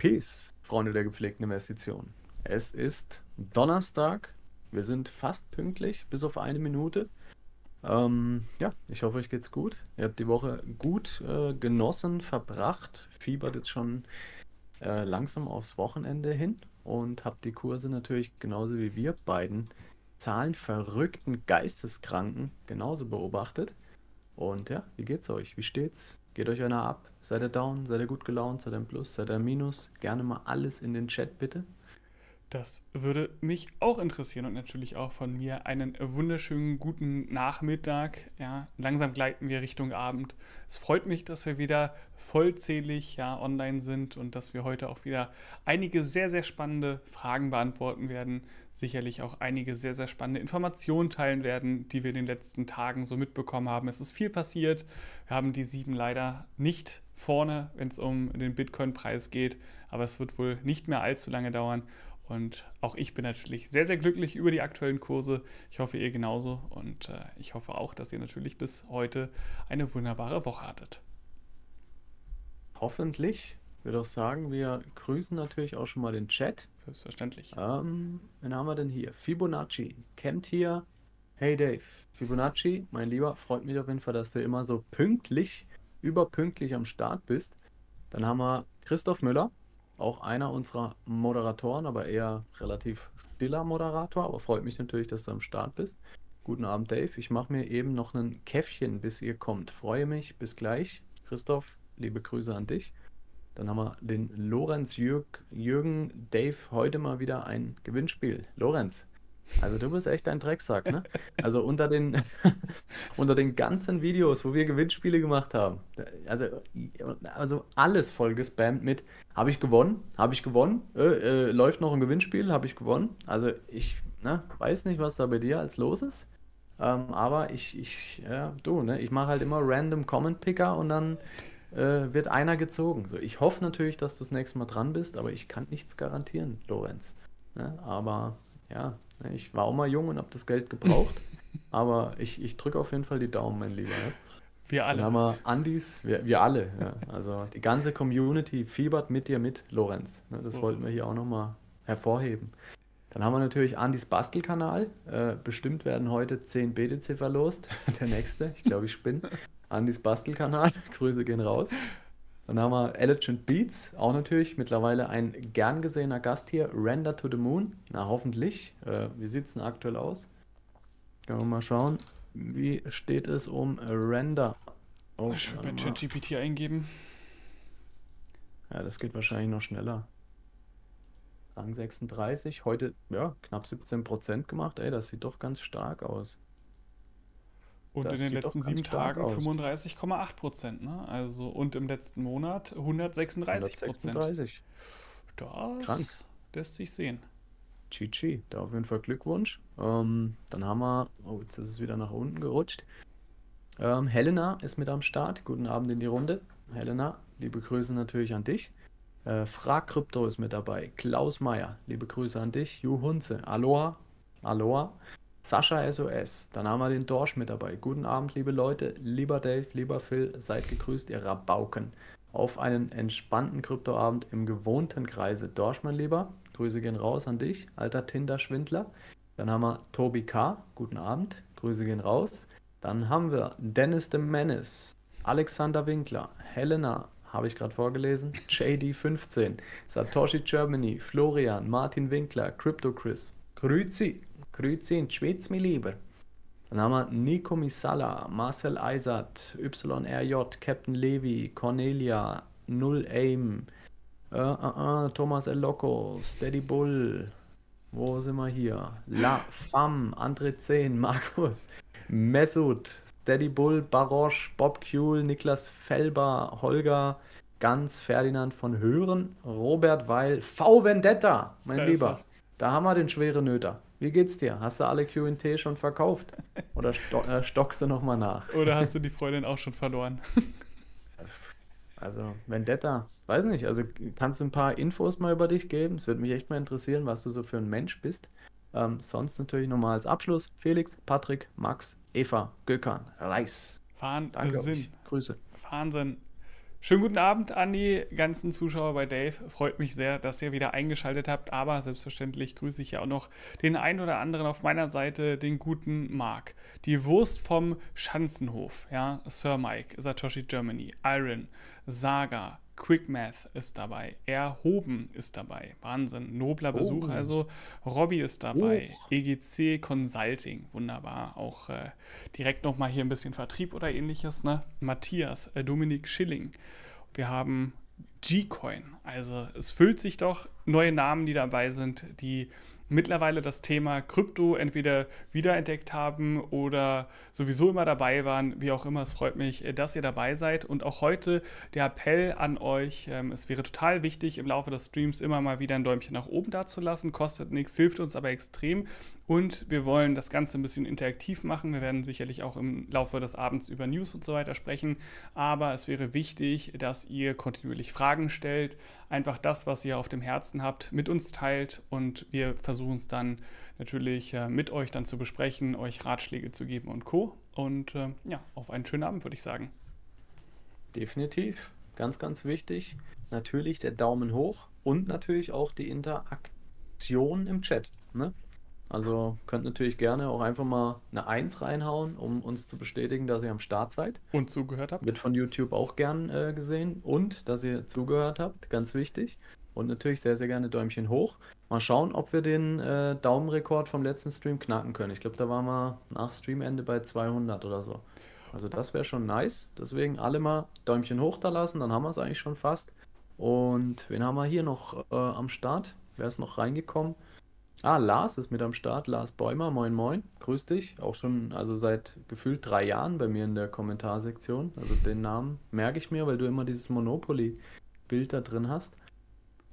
Peace, Freunde der gepflegten Investition. Es ist Donnerstag. Wir sind fast pünktlich, bis auf eine Minute. Ja, ich hoffe, euch geht's gut. Ihr habt die Woche gut genossen, verbracht. Fiebert jetzt schon langsam aufs Wochenende hin und habt die Kurse natürlich genauso wie wir beiden zahlenverrückten Geisteskranken genauso beobachtet. Und ja, wie geht's euch? Wie steht's? Geht euch einer ab? Seid ihr down? Seid ihr gut gelaunt? Seid ihr im Plus? Seid ihr im Minus? Gerne mal alles in den Chat, bitte. Das würde mich auch interessieren und natürlich auch von mir einen wunderschönen guten Nachmittag. Ja, langsam gleiten wir Richtung Abend. Es freut mich, dass wir wieder vollzählig online sind und dass wir heute auch wieder einige sehr, sehr spannende Fragen beantworten werden. Sicherlich auch einige sehr, sehr spannende Informationen teilen werden, die wir in den letzten Tagen so mitbekommen haben. Es ist viel passiert. Wir haben die 7 leider nicht vorne, wenn es um den Bitcoin-Preis geht. Aber es wird wohl nicht mehr allzu lange dauern. Und auch ich bin natürlich sehr, sehr glücklich über die aktuellen Kurse. Ich hoffe, ihr genauso. Und ich hoffe auch, dass ihr natürlich bis heute eine wunderbare Woche hattet. Hoffentlich. Ich würde auch sagen, wir grüßen natürlich auch schon mal den Chat. Selbstverständlich. Wen haben wir denn hier? Fibonacci. Campt hier. Hey Dave. Fibonacci, mein Lieber, freut mich auf jeden Fall, dass du immer so pünktlich, überpünktlich am Start bist. Dann haben wir Christoph Müller. Auch einer unserer Moderatoren, aber eher relativ stiller Moderator. Aber freut mich natürlich, dass du am Start bist. Guten Abend, Dave. Ich mache mir eben noch ein Käffchen, bis ihr kommt. Freue mich. Bis gleich. Christoph, liebe Grüße an dich. Dann haben wir den Lorenz Jürgen. Dave, heute mal wieder ein Gewinnspiel. Lorenz, also du bist echt ein Drecksack, ne? Also unter den ganzen Videos, wo wir Gewinnspiele gemacht haben, also alles voll gespammt mit, habe ich gewonnen, läuft noch ein Gewinnspiel, habe ich gewonnen. Also ich weiß nicht, was da bei dir als los ist, aber ich mache halt immer random Comment Picker und dann wird einer gezogen. So, ich hoffe natürlich, dass du das nächste Mal dran bist, aber ich kann nichts garantieren, Lorenz. Ne? Aber ja, ich war auch mal jung und habe das Geld gebraucht, aber ich drücke auf jeden Fall die Daumen, mein Lieber. Ja? Wir alle. Dann haben wir Andis, wir alle. Ja. Also die ganze Community fiebert mit dir mit, Lorenz. Ne? Das wollten wir hier auch nochmal hervorheben. Dann haben wir natürlich Andis Bastelkanal. Bestimmt werden heute 10 BTC verlost. Der nächste, ich glaube, ich spinne. Andis Bastelkanal, Grüße gehen raus. Dann haben wir Elegant Beats, auch natürlich mittlerweile ein gern gesehener Gast hier, Render to the Moon. Na, hoffentlich. Wie sieht es denn aktuell aus? Können wir mal schauen, wie steht es um Render? Oh, ich will bei ChatGPT eingeben. Ja, das geht wahrscheinlich noch schneller. Rang 36, heute ja, knapp 17% gemacht. Ey, das sieht doch ganz stark aus. Und das in den letzten 7 Tagen 35,8%, ne? Also, und im letzten Monat 136%. Das krank. Lässt sich sehen. GG, da auf jeden Fall Glückwunsch. Dann haben wir, oh, jetzt ist es wieder nach unten gerutscht. Helena ist mit am Start. Guten Abend in die Runde. Helena, liebe Grüße natürlich an dich. Frag Krypto ist mit dabei. Klaus Mayer, liebe Grüße an dich. Juhunze, Aloha, Aloha. Sascha SOS, dann haben wir den Dorsch mit dabei. Guten Abend, liebe Leute, lieber Dave, lieber Phil, seid gegrüßt, ihr Rabauken. Auf einen entspannten Kryptoabend im gewohnten Kreise. Dorsch, mein Lieber, Grüße gehen raus an dich, alter Tinder-Schwindler. Dann haben wir Tobi K., guten Abend, Grüße gehen raus. Dann haben wir Dennis the Menace, Alexander Winkler, Helena, habe ich gerade vorgelesen, JD15, Satoshi Germany, Florian, Martin Winkler, Crypto Chris, Grüezi. Grüezi in Schweiz, mein Lieber. Dann haben wir Nico Misala, Marcel Eisert, YRJ, Captain Levy, Cornelia, Null Aim, Thomas El Loco, Steady Bull, wo sind wir hier? La Fam, André 10, Markus, Mesut, Steady Bull, Barosch, Bob Kuhl, Niklas Felber, Holger, Ganz, Ferdinand von Hören, Robert Weil, V Vendetta, mein Lieber. Da haben wir den schweren Nöter. Wie geht's dir? Hast du alle Q&T schon verkauft? Oder stockst du nochmal nach? Oder hast du die Freundin auch schon verloren? Also Vendetta, weiß nicht. Also kannst du ein paar Infos mal über dich geben? Es würde mich echt mal interessieren, was du so für ein Mensch bist. Sonst natürlich nochmal als Abschluss. Felix, Patrick, Max, Eva, Gökhan, Reis. Wahnsinn. Danke euch. Grüße. Wahnsinn. Schönen guten Abend an die ganzen Zuschauer bei Dave. Freut mich sehr, dass ihr wieder eingeschaltet habt. Aber selbstverständlich grüße ich ja auch noch den einen oder anderen auf meiner Seite, den guten Marc. Die Wurst vom Schanzenhof, ja, Sir Mike, Satoshi Germany, Iron, Saga, Quickmath ist dabei, Erhoben ist dabei, Wahnsinn, nobler Besuch, also Robby ist dabei, EGC Consulting, wunderbar, auch direkt nochmal hier ein bisschen Vertrieb oder ähnliches, ne? Matthias, Dominik Schilling, wir haben G-Coin, also es füllt sich doch, neue Namen, die dabei sind, die mittlerweile das Thema Krypto entweder wiederentdeckt haben oder sowieso immer dabei waren, wie auch immer. Es freut mich, dass ihr dabei seid. Und auch heute der Appell an euch, es wäre total wichtig, im Laufe des Streams immer mal wieder ein Däumchen nach oben dazulassen. Kostet nichts, hilft uns aber extrem. Und wir wollen das Ganze ein bisschen interaktiv machen. Wir werden sicherlich auch im Laufe des Abends über News und so weiter sprechen. Aber es wäre wichtig, dass ihr kontinuierlich Fragen stellt, einfach das, was ihr auf dem Herzen habt, mit uns teilt. Und wir versuchen es dann natürlich mit euch dann zu besprechen, euch Ratschläge zu geben und Co. Und ja, auf einen schönen Abend, würde ich sagen. Definitiv. Ganz, ganz wichtig. Natürlich der Daumen hoch und natürlich auch die Interaktion im Chat, ne? Also könnt natürlich gerne auch einfach mal eine 1 reinhauen, um uns zu bestätigen, dass ihr am Start seid. Und zugehört habt. Wird von YouTube auch gern gesehen. Und dass ihr zugehört habt, ganz wichtig. Und natürlich sehr, sehr gerne Däumchen hoch. Mal schauen, ob wir den Daumenrekord vom letzten Stream knacken können. Ich glaube, da waren wir nach Streamende bei 200 oder so. Also das wäre schon nice. Deswegen alle mal Däumchen hoch da lassen, dann haben wir es eigentlich schon fast. Und wen haben wir hier noch am Start? Wer ist noch reingekommen? Ah, Lars ist mit am Start. Lars Bäumer, moin moin, grüß dich. Auch schon, also seit gefühlt 3 Jahren bei mir in der Kommentarsektion. Also den Namen merke ich mir, weil du immer dieses Monopoly-Bild da drin hast.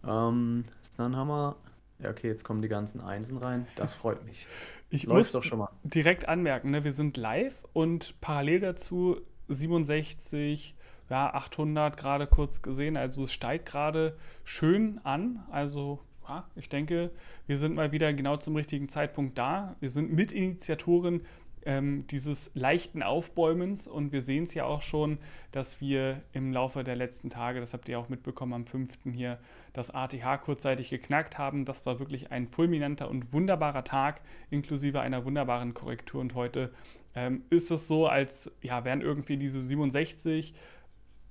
Dann haben wir, ja okay, jetzt kommen die ganzen Einsen rein. Das freut mich. Ich muss doch schon mal direkt anmerken, ne? Wir sind live und parallel dazu 67... ja, 800 gerade kurz gesehen. Also es steigt gerade schön an. Also ich denke, wir sind mal wieder genau zum richtigen Zeitpunkt da. Wir sind Mitinitiatoren dieses leichten Aufbäumens und wir sehen es ja auch schon, dass wir im Laufe der letzten Tage, das habt ihr auch mitbekommen, am 5. hier das ATH kurzzeitig geknackt haben. Das war wirklich ein fulminanter und wunderbarer Tag, inklusive einer wunderbaren Korrektur. Und heute ist es so, als ja, wären irgendwie diese 67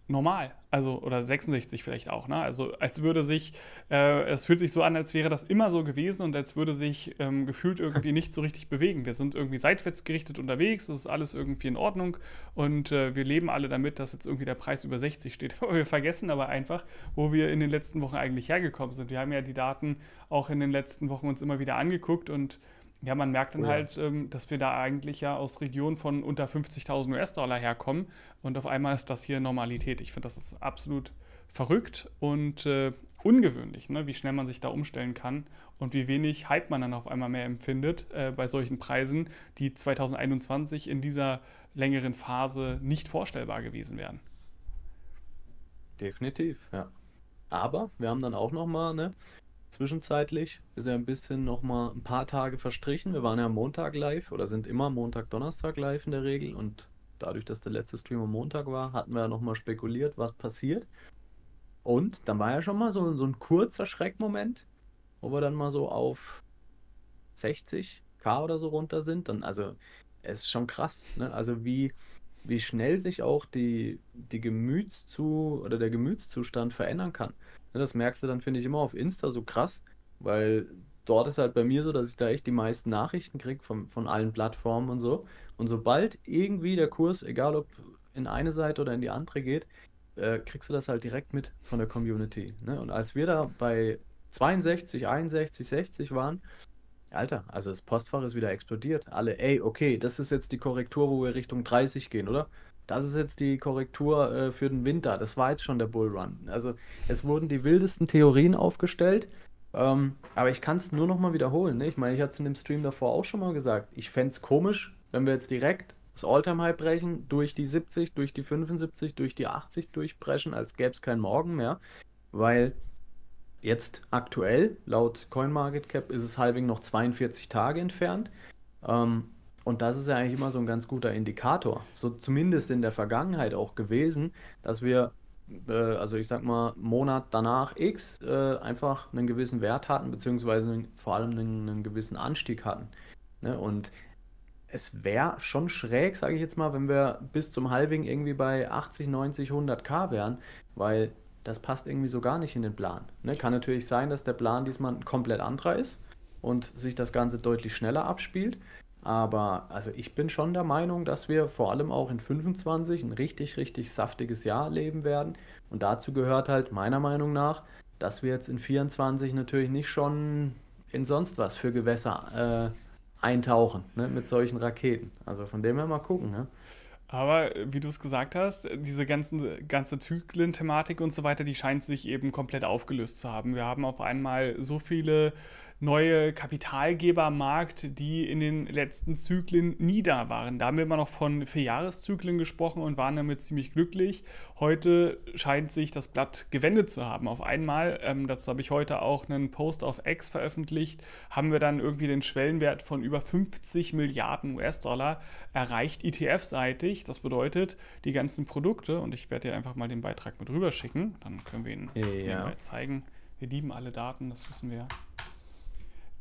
normal, also oder 66 vielleicht auch, ne? Also als würde sich, es fühlt sich so an, als wäre das immer so gewesen und als würde sich gefühlt irgendwie nicht so richtig bewegen. Wir sind irgendwie seitwärts gerichtet unterwegs, das ist alles irgendwie in Ordnung und wir leben alle damit, dass jetzt irgendwie der Preis über 60 steht. Aber wir vergessen aber einfach, wo wir in den letzten Wochen eigentlich hergekommen sind. Wir haben ja die Daten auch in den letzten Wochen uns immer wieder angeguckt und ja, man merkt dann halt, dass wir da eigentlich ja aus Regionen von unter 50.000 US-Dollar herkommen und auf einmal ist das hier Normalität. Ich finde, das ist absolut verrückt und ungewöhnlich, ne? Wie schnell man sich da umstellen kann und wie wenig Hype man dann auf einmal mehr empfindet bei solchen Preisen, die 2021 in dieser längeren Phase nicht vorstellbar gewesen wären. Definitiv, ja. Aber wir haben dann auch nochmal, ne? Zwischenzeitlich ist ja ein bisschen nochmal ein paar Tage verstrichen. Wir waren ja am Montag live oder sind immer Montag, Donnerstag live in der Regel und dadurch, dass der letzte Stream am Montag war, hatten wir ja nochmal spekuliert, was passiert. Und dann war ja schon mal so ein kurzer Schreckmoment, wo wir dann mal so auf 60.000 oder so runter sind. Dann, also es ist schon krass, ne? Also wie schnell sich auch die der Gemütszustand verändern kann. Das merkst du dann, finde ich, immer auf Insta so krass, weil dort ist halt bei mir so, dass ich da echt die meisten Nachrichten kriege von allen Plattformen und so. Und sobald irgendwie der Kurs, egal ob in eine Seite oder in die andere geht, kriegst du das halt direkt mit von der Community, ne? Und als wir da bei 62, 61, 60 waren, Alter, also das Postfach ist wieder explodiert. Alle, ey, okay, das ist jetzt die Korrektur, wo wir Richtung 30 gehen, oder? Das ist jetzt die Korrektur für den Winter. Das war jetzt schon der Bullrun. Also es wurden die wildesten Theorien aufgestellt. Aber ich kann es nur nochmal wiederholen, ne? Ich meine, ich hatte es in dem Stream davor auch schon mal gesagt. Ich fände es komisch, wenn wir jetzt direkt das All-Time-High brechen, durch die 70, durch die 75, durch die 80 durchbrechen, als gäbe es keinen Morgen mehr. Weil jetzt aktuell, laut CoinMarketCap, ist es Halving noch 42 Tage entfernt. Und das ist ja eigentlich immer so ein ganz guter Indikator, so zumindest in der Vergangenheit auch gewesen, dass wir also ich sag mal, Monat danach X einfach einen gewissen Wert hatten, beziehungsweise vor allem einen gewissen Anstieg hatten. Ne? Und es wäre schon schräg, sage ich jetzt mal, wenn wir bis zum Halving irgendwie bei 80, 90, 100k wären, weil das passt irgendwie so gar nicht in den Plan. Ne? Kann natürlich sein, dass der Plan diesmal komplett anderer ist und sich das Ganze deutlich schneller abspielt. Aber also ich bin schon der Meinung, dass wir vor allem auch in 25 ein richtig, richtig saftiges Jahr leben werden. Und dazu gehört halt meiner Meinung nach, dass wir jetzt in 24 natürlich nicht schon in sonst was für Gewässer eintauchen, ne, mit solchen Raketen. Also von dem her mal gucken. Ne? Aber wie du es gesagt hast, diese ganze Zyklen-Thematik und so weiter, die scheint sich eben komplett aufgelöst zu haben. Wir haben auf einmal so viele neue Kapitalgeber am Markt, die in den letzten Zyklen nie da waren. Da haben wir immer noch von 4-Jahreszyklen gesprochen und waren damit ziemlich glücklich. Heute scheint sich das Blatt gewendet zu haben. Auf einmal, dazu habe ich heute auch einen Post auf X veröffentlicht, haben wir dann irgendwie den Schwellenwert von über 50 Milliarden US-Dollar erreicht, ETF-seitig. Das bedeutet, die ganzen Produkte, und ich werde dir einfach mal den Beitrag mit rüber schicken, dann können wir ihn nebenbei zeigen. Wir lieben alle Daten, das wissen wir.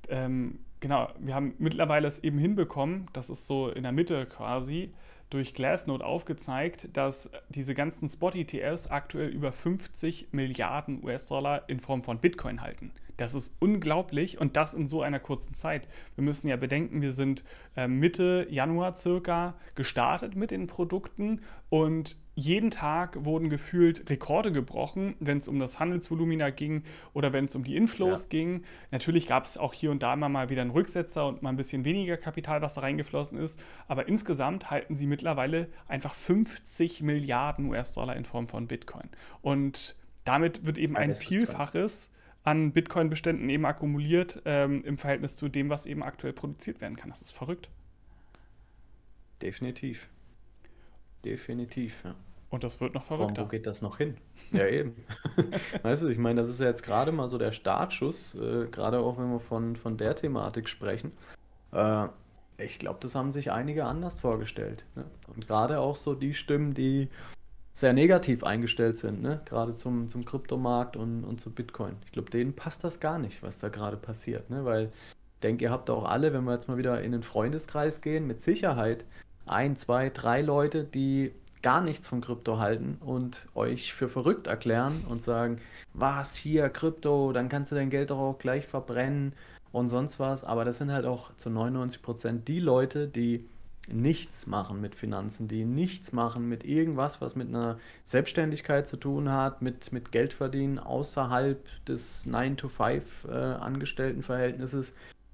Genau, wir haben mittlerweile es eben hinbekommen, das ist so in der Mitte quasi, durch Glassnode aufgezeigt, dass diese ganzen Spot-ETFs aktuell über 50 Milliarden US-Dollar in Form von Bitcoin halten. Das ist unglaublich und das in so einer kurzen Zeit. Wir müssen ja bedenken, wir sind Mitte Januar circa gestartet mit den Produkten und jeden Tag wurden gefühlt Rekorde gebrochen, wenn es um das Handelsvolumina ging oder wenn es um die Inflows ging. Natürlich gab es auch hier und da immer mal wieder einen Rücksetzer und mal ein bisschen weniger Kapital, was da reingeflossen ist. Aber insgesamt halten sie mittlerweile einfach 50 Milliarden US-Dollar in Form von Bitcoin. Und damit wird eben ein Vielfaches an Bitcoin-Beständen eben akkumuliert im Verhältnis zu dem, was eben aktuell produziert werden kann. Das ist verrückt. Definitiv. Definitiv, ja. Und das wird noch verrückter. Wo geht das noch hin? Ja, eben. Weißt du, ich meine, das ist ja jetzt gerade mal so der Startschuss, gerade auch wenn wir von der Thematik sprechen. Ich glaube, das haben sich einige anders vorgestellt. Ne? Und gerade auch so die Stimmen, die sehr negativ eingestellt sind, ne? Gerade zum Kryptomarkt und zu Bitcoin. Ich glaube, denen passt das gar nicht, was da gerade passiert. Ne? Weil ich denke, ihr habt auch alle, wenn wir jetzt mal wieder in den Freundeskreis gehen, mit Sicherheit 1, 2, 3 Leute, die gar nichts von Krypto halten und euch für verrückt erklären und sagen, was hier, Krypto, dann kannst du dein Geld doch auch gleich verbrennen und sonst was. Aber das sind halt auch zu 99% die Leute, die nichts machen mit Finanzen, die nichts machen mit irgendwas, was mit einer Selbstständigkeit zu tun hat, mit Geldverdienen außerhalb des 9-to-5 Angestelltenverhältnisses.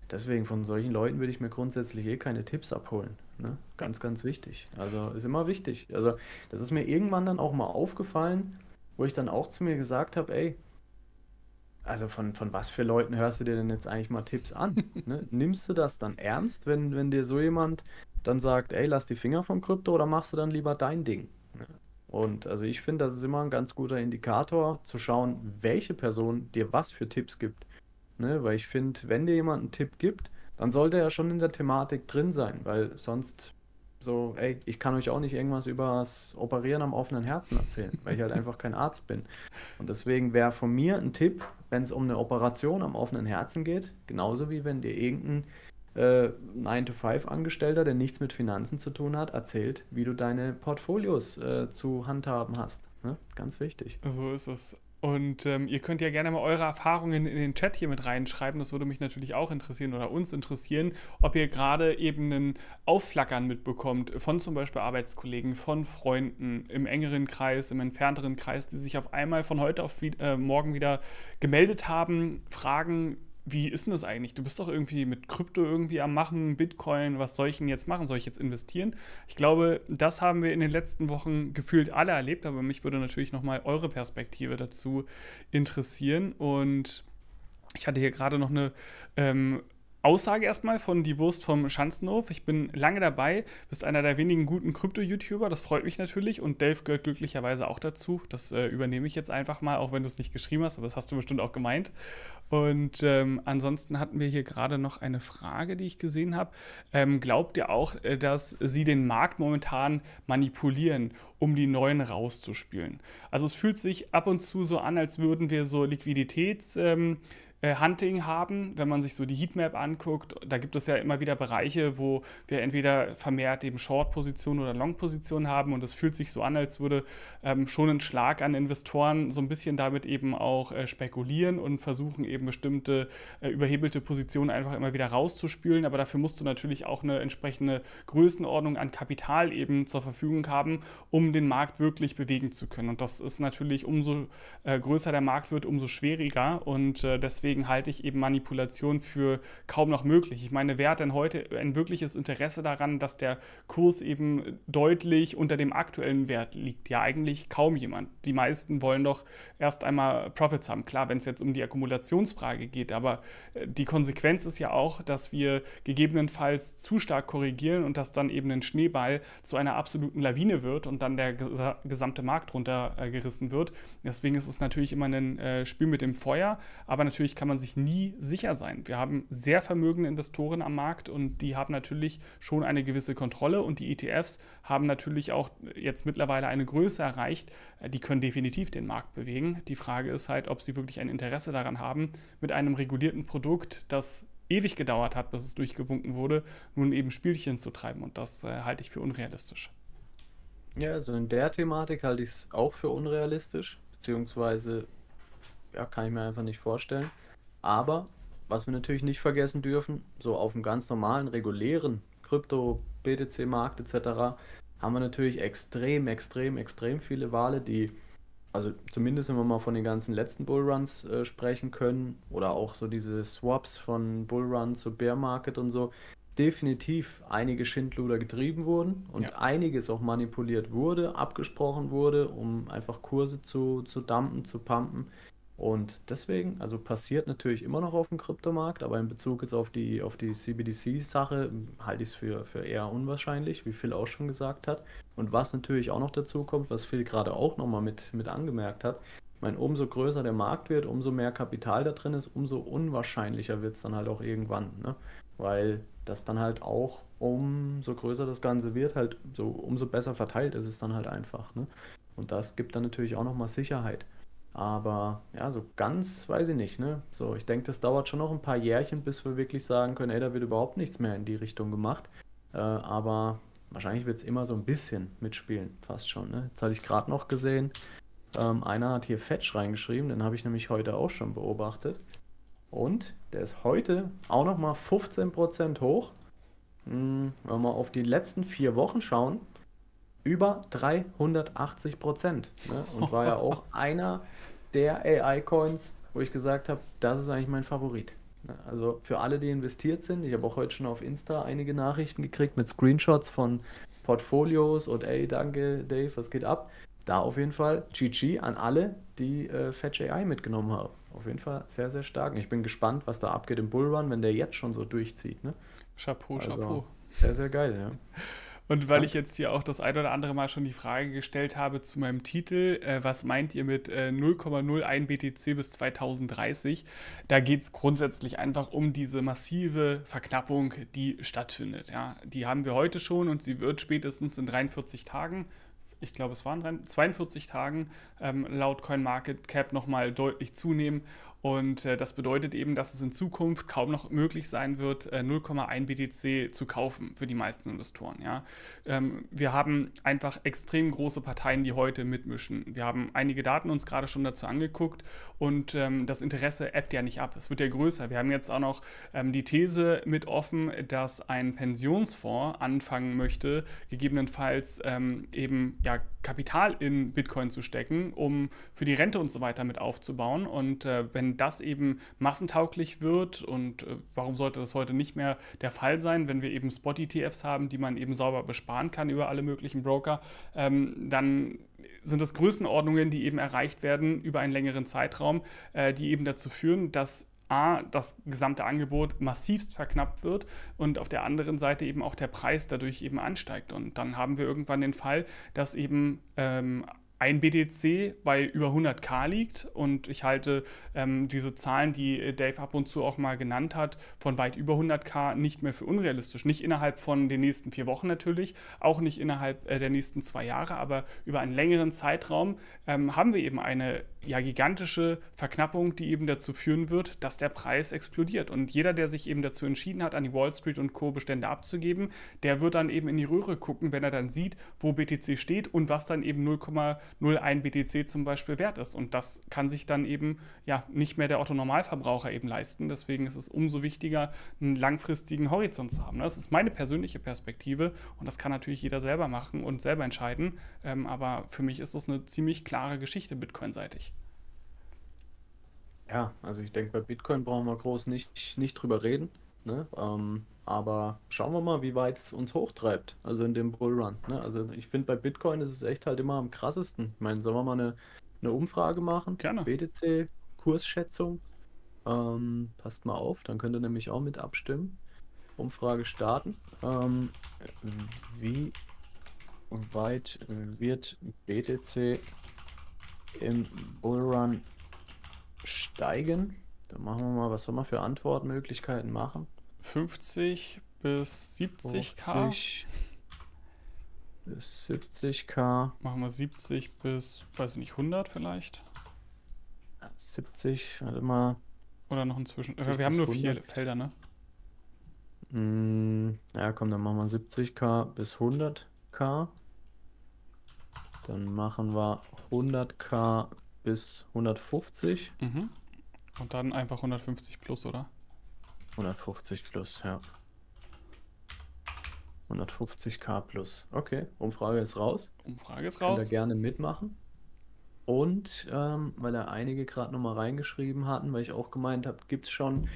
Deswegen von solchen Leuten würde ich mir grundsätzlich keine Tipps abholen. Ne? Ganz, ganz wichtig. Also ist immer wichtig. Also das ist mir irgendwann dann auch mal aufgefallen, wo ich dann auch zu mir gesagt habe, ey, also von was für Leuten hörst du dir denn jetzt eigentlich mal Tipps an? Ne? Nimmst du das dann ernst, wenn dir so jemand dann sagt, ey, lass die Finger von Krypto oder machst du dann lieber dein Ding? Ne? Und also ich finde, das ist immer ein ganz guter Indikator, zu schauen, welche Person dir was für Tipps gibt. Ne? Weil ich finde, wenn dir jemand einen Tipp gibt, dann sollte er schon in der Thematik drin sein, weil sonst so, ey, ich kann euch auch nicht irgendwas über das Operieren am offenen Herzen erzählen, weil ich halt einfach kein Arzt bin. Und deswegen wäre von mir ein Tipp, wenn es um eine Operation am offenen Herzen geht, genauso wie wenn dir irgendein 9-to-5-Angestellter, der nichts mit Finanzen zu tun hat, erzählt, wie du deine Portfolios zu handhaben hast. Ne? Ganz wichtig. So ist es. Und ihr könnt ja gerne mal eure Erfahrungen in den Chat hier mit reinschreiben. Das würde mich natürlich auch interessieren oder uns interessieren, ob ihr gerade eben ein Aufflackern mitbekommt von zum Beispiel Arbeitskollegen, von Freunden im engeren Kreis, im entfernteren Kreis, die sich auf einmal von heute auf morgen wieder gemeldet haben, fragen, wie ist denn das eigentlich? Du bist doch irgendwie mit Krypto irgendwie am Machen, Bitcoin, was soll ich denn jetzt machen? Soll ich jetzt investieren? Ich glaube, das haben wir in den letzten Wochen gefühlt alle erlebt, aber mich würde natürlich nochmal eure Perspektive dazu interessieren. Und ich hatte hier gerade noch eine Aussage erstmal von die Wurst vom Schanzenhof. Ich bin lange dabei, bist einer der wenigen guten Krypto-YouTuber, das freut mich natürlich und Dave gehört glücklicherweise auch dazu. Das übernehme ich jetzt einfach mal, auch wenn du es nicht geschrieben hast, aber das hast du bestimmt auch gemeint. Und ansonsten hatten wir hier gerade noch eine Frage, die ich gesehen habe. Glaubt ihr auch, dass sie den Markt momentan manipulieren, um die Neuen rauszuspielen? Also es fühlt sich ab und zu so an, als würden wir so Liquiditäts... Hunting haben, wenn man sich so die Heatmap anguckt, da gibt es ja immer wieder Bereiche, wo wir entweder vermehrt eben Short-Positionen oder Long-Positionen haben und es fühlt sich so an, als würde schon ein Schlag an Investoren so ein bisschen damit eben auch spekulieren und versuchen eben bestimmte überhebelte Positionen einfach immer wieder rauszuspülen, aber dafür musst du natürlich auch eine entsprechende Größenordnung an Kapital eben zur Verfügung haben, um den Markt wirklich bewegen zu können und das ist natürlich umso größer der Markt wird, umso schwieriger und deswegen halte ich eben Manipulation für kaum noch möglich. Ich meine, wer hat denn heute ein wirkliches Interesse daran, dass der Kurs eben deutlich unter dem aktuellen Wert liegt? Ja, eigentlich kaum jemand. Die meisten wollen doch erst einmal Profits haben. Klar, wenn es jetzt um die Akkumulationsfrage geht, aber die Konsequenz ist ja auch, dass wir gegebenenfalls zu stark korrigieren und dass dann eben ein Schneeball zu einer absoluten Lawine wird und dann der gesamte Markt runtergerissen wird. Deswegen ist es natürlich immer ein Spiel mit dem Feuer, aber natürlich kann man sich nie sicher sein. Wir haben sehr vermögende Investoren am Markt und die haben natürlich schon eine gewisse Kontrolle und die ETFs haben natürlich auch jetzt mittlerweile eine Größe erreicht, die können definitiv den Markt bewegen. Die Frage ist halt, ob sie wirklich ein Interesse daran haben, mit einem regulierten Produkt, das ewig gedauert hat, bis es durchgewunken wurde, nun eben Spielchen zu treiben und das halte ich für unrealistisch. Ja, also in der Thematik halte ich es auch für unrealistisch, beziehungsweise ja, kann ich mir einfach nicht vorstellen. Aber, was wir natürlich nicht vergessen dürfen, so auf dem ganz normalen, regulären Krypto, BTC-Markt etc. haben wir natürlich extrem viele Wale, die, also zumindest wenn wir mal von den ganzen letzten Bullruns sprechen können, oder auch so diese Swaps von Bullrun zu Bear Market und so, definitiv einige Schindluder getrieben wurden und ja, einiges auch manipuliert wurde, abgesprochen wurde, um einfach Kurse zu dumpen, zu pumpen. Und deswegen, also passiert natürlich immer noch auf dem Kryptomarkt, aber in Bezug jetzt auf die CBDC-Sache halte ich es für eher unwahrscheinlich, wie Phil auch schon gesagt hat. Und was natürlich auch noch dazu kommt, was Phil gerade auch nochmal mit angemerkt hat, ich meine, umso größer der Markt wird, umso mehr Kapital da drin ist, umso unwahrscheinlicher wird es dann halt auch irgendwann, ne? Weil das dann halt auch, umso größer das Ganze wird, halt so umso besser verteilt ist es dann halt einfach, ne? Und das gibt dann natürlich auch nochmal Sicherheit. Aber ja, so ganz weiß ich nicht, ne? So, ich denke, das dauert schon noch ein paar Jährchen, bis wir wirklich sagen können, ey, da wird überhaupt nichts mehr in die Richtung gemacht. Aber wahrscheinlich wird es immer so ein bisschen mitspielen, fast schon, ne? Jetzt hatte ich gerade noch gesehen, einer hat hier Fetch reingeschrieben, den habe ich nämlich heute auch schon beobachtet. Und der ist heute auch nochmal 15% hoch. Wenn wir mal auf die letzten 4 Wochen schauen, über 380%. Ne? Und war ja auch einer der AI-Coins, wo ich gesagt habe, das ist eigentlich mein Favorit. Also für alle, die investiert sind, ich habe auch heute schon auf Insta einige Nachrichten gekriegt mit Screenshots von Portfolios und ey, danke Dave, was geht ab? Da auf jeden Fall GG an alle, die Fetch AI mitgenommen haben. Auf jeden Fall sehr, sehr stark. Und ich bin gespannt, was da abgeht im Bullrun, wenn der jetzt schon so durchzieht. Ne? Chapeau, also, Chapeau. Sehr, sehr geil, ja. Und weil ich jetzt hier auch das ein oder andere Mal schon die Frage gestellt habe zu meinem Titel, was meint ihr mit 0,01 BTC bis 2030? Da geht es grundsätzlich einfach um diese massive Verknappung, die stattfindet. Ja, die haben wir heute schon und sie wird spätestens in 43 Tagen, ich glaube es waren 42 Tagen, laut CoinMarketCap nochmal deutlich zunehmen. Und das bedeutet eben, dass es in Zukunft kaum noch möglich sein wird, 0,1 BTC zu kaufen für die meisten Investoren. Ja? Wir haben einfach extrem große Parteien, die heute mitmischen. Wir haben einige Daten uns gerade schon dazu angeguckt und das Interesse ebbt ja nicht ab. Es wird ja größer. Wir haben jetzt auch noch die These mit offen, dass ein Pensionsfonds anfangen möchte, gegebenenfalls eben ja, Kapital in Bitcoin zu stecken, um für die Rente und so weiter mit aufzubauen. Und wenn das eben massentauglich wird und warum sollte das heute nicht mehr der Fall sein, wenn wir eben Spot-ETFs haben, die man eben sauber besparen kann über alle möglichen Broker, dann sind das Größenordnungen, die eben erreicht werden über einen längeren Zeitraum, die eben dazu führen, dass a, das gesamte Angebot massivst verknappt wird und auf der anderen Seite eben auch der Preis dadurch eben ansteigt. Und dann haben wir irgendwann den Fall, dass eben ein BTC bei über 100k liegt, und ich halte diese Zahlen, die Dave ab und zu auch mal genannt hat, von weit über 100k nicht mehr für unrealistisch. Nicht innerhalb von den nächsten 4 Wochen natürlich, auch nicht innerhalb der nächsten 2 Jahre, aber über einen längeren Zeitraum haben wir eben eine gigantische Verknappung, die eben dazu führen wird, dass der Preis explodiert. Und jeder, der sich eben dazu entschieden hat, an die Wall Street und Co. Bestände abzugeben, der wird dann eben in die Röhre gucken, wenn er dann sieht, wo BTC steht und was dann eben 0,01 BTC zum Beispiel wert ist. Und das kann sich dann eben nicht mehr der Otto-Normalverbraucher eben leisten. Deswegen ist es umso wichtiger, einen langfristigen Horizont zu haben. Das ist meine persönliche Perspektive, und das kann natürlich jeder selber machen und selber entscheiden. Aber für mich ist das eine ziemlich klare Geschichte, Bitcoin-seitig. Ja, also ich denke, bei Bitcoin brauchen wir groß nicht drüber reden, ne? Aber schauen wir mal, wie weit es uns hochtreibt, also in dem Bullrun, ne? Also ich finde, bei Bitcoin ist es echt halt immer am krassesten. Ich meine, sollen wir mal eine Umfrage machen? Gerne. BTC, Kursschätzung, passt mal auf, dann könnt ihr nämlich auch mit abstimmen. Umfrage starten. Wie weit wird BTC im Bullrun steigen? Dann machen wir mal, was soll man für Antwortmöglichkeiten machen? 50 bis 70k. 50 bis 70k. Machen wir 70 bis, weiß ich nicht, 100 vielleicht. 70, warte mal. Oder noch ein Zwischen. Wir haben nur 4 Felder, ne? Ja, komm, dann machen wir 70k bis 100k. Dann machen wir 100k bis 150. Mhm. Und dann einfach 150 plus, oder? 150 plus, ja. 150k plus. Okay, Umfrage ist raus. Umfrage ist raus. Könnt ihr gerne mitmachen. Und weil da einige gerade nochmal reingeschrieben hatten, weil ich auch gemeint habe, gibt es schon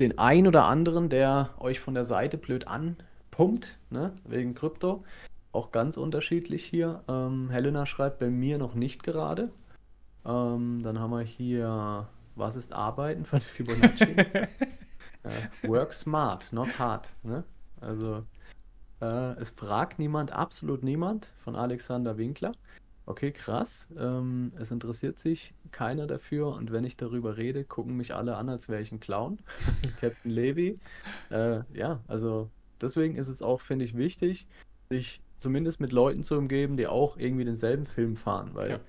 den einen oder anderen, der euch von der Seite blöd anpumpt, ne, wegen Krypto. Auch ganz unterschiedlich hier. Helena schreibt, bei mir noch nicht gerade. Dann haben wir hier, was ist Arbeiten von Fibonacci? Work smart, not hard. Ne? Also, es fragt niemand, absolut niemand, von Alexander Winkler. Okay, krass. Es interessiert sich keiner dafür, und wenn ich darüber rede, gucken mich alle an, als wäre ich ein Clown. Captain Levy. Ja, also deswegen ist es auch, finde ich, wichtig, sich zumindest mit Leuten zu umgeben, die auch irgendwie denselben Film fahren, weil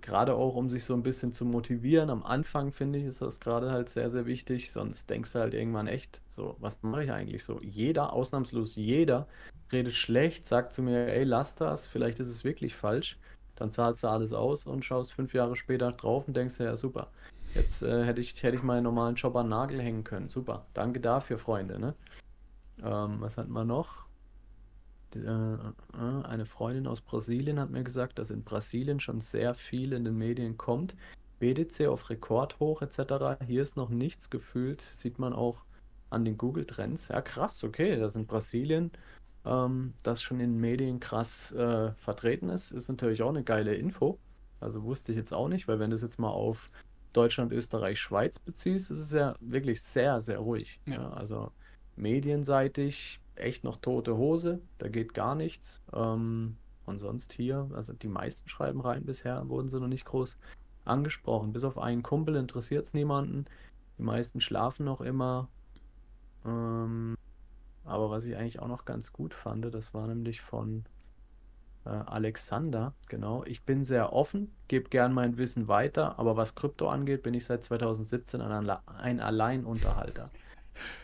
gerade auch, um sich so ein bisschen zu motivieren, am Anfang, finde ich, ist das gerade halt sehr, sehr wichtig, sonst denkst du halt irgendwann echt so, was mache ich eigentlich so? Jeder, ausnahmslos jeder, redet schlecht, sagt zu mir, ey, lass das, vielleicht ist es wirklich falsch, dann zahlst du alles aus und schaust 5 Jahre später drauf und denkst dir, ja super, jetzt hätte ich meinen normalen Job an den Nagel hängen können, super, danke dafür, Freunde, ne? Was hatten wir noch? Eine Freundin aus Brasilien hat mir gesagt, dass in Brasilien schon sehr viel in den Medien kommt. BTC auf Rekord hoch etc. Hier ist noch nichts gefühlt, sieht man auch an den Google-Trends. Ja, krass, okay, dass in Brasilien das schon in den Medien krass vertreten ist, ist natürlich auch eine geile Info. Also wusste ich jetzt auch nicht, weil wenn du es jetzt mal auf Deutschland, Österreich, Schweiz beziehst, ist es ja wirklich sehr, sehr ruhig. Ja. Ja, also medienseitig echt noch tote Hose, da geht gar nichts. Und sonst hier, also die meisten schreiben rein, bisher wurden sie noch nicht groß angesprochen. Bis auf einen Kumpel interessiert es niemanden. Die meisten schlafen noch immer. Aber was ich eigentlich auch noch ganz gut fand, das war nämlich von Alexander, genau. Ich bin sehr offen, gebe gern mein Wissen weiter, aber was Krypto angeht, bin ich seit 2017 ein Alleinunterhalter.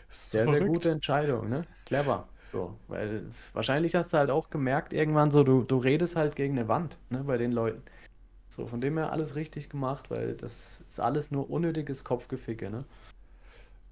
Sehr, sehr gute Entscheidung, ne? Clever. So, weil wahrscheinlich hast du halt auch gemerkt, irgendwann so, du redest halt gegen eine Wand, ne, bei den Leuten. So, von dem her alles richtig gemacht, weil das ist alles nur unnötiges Kopfgeficke, ne?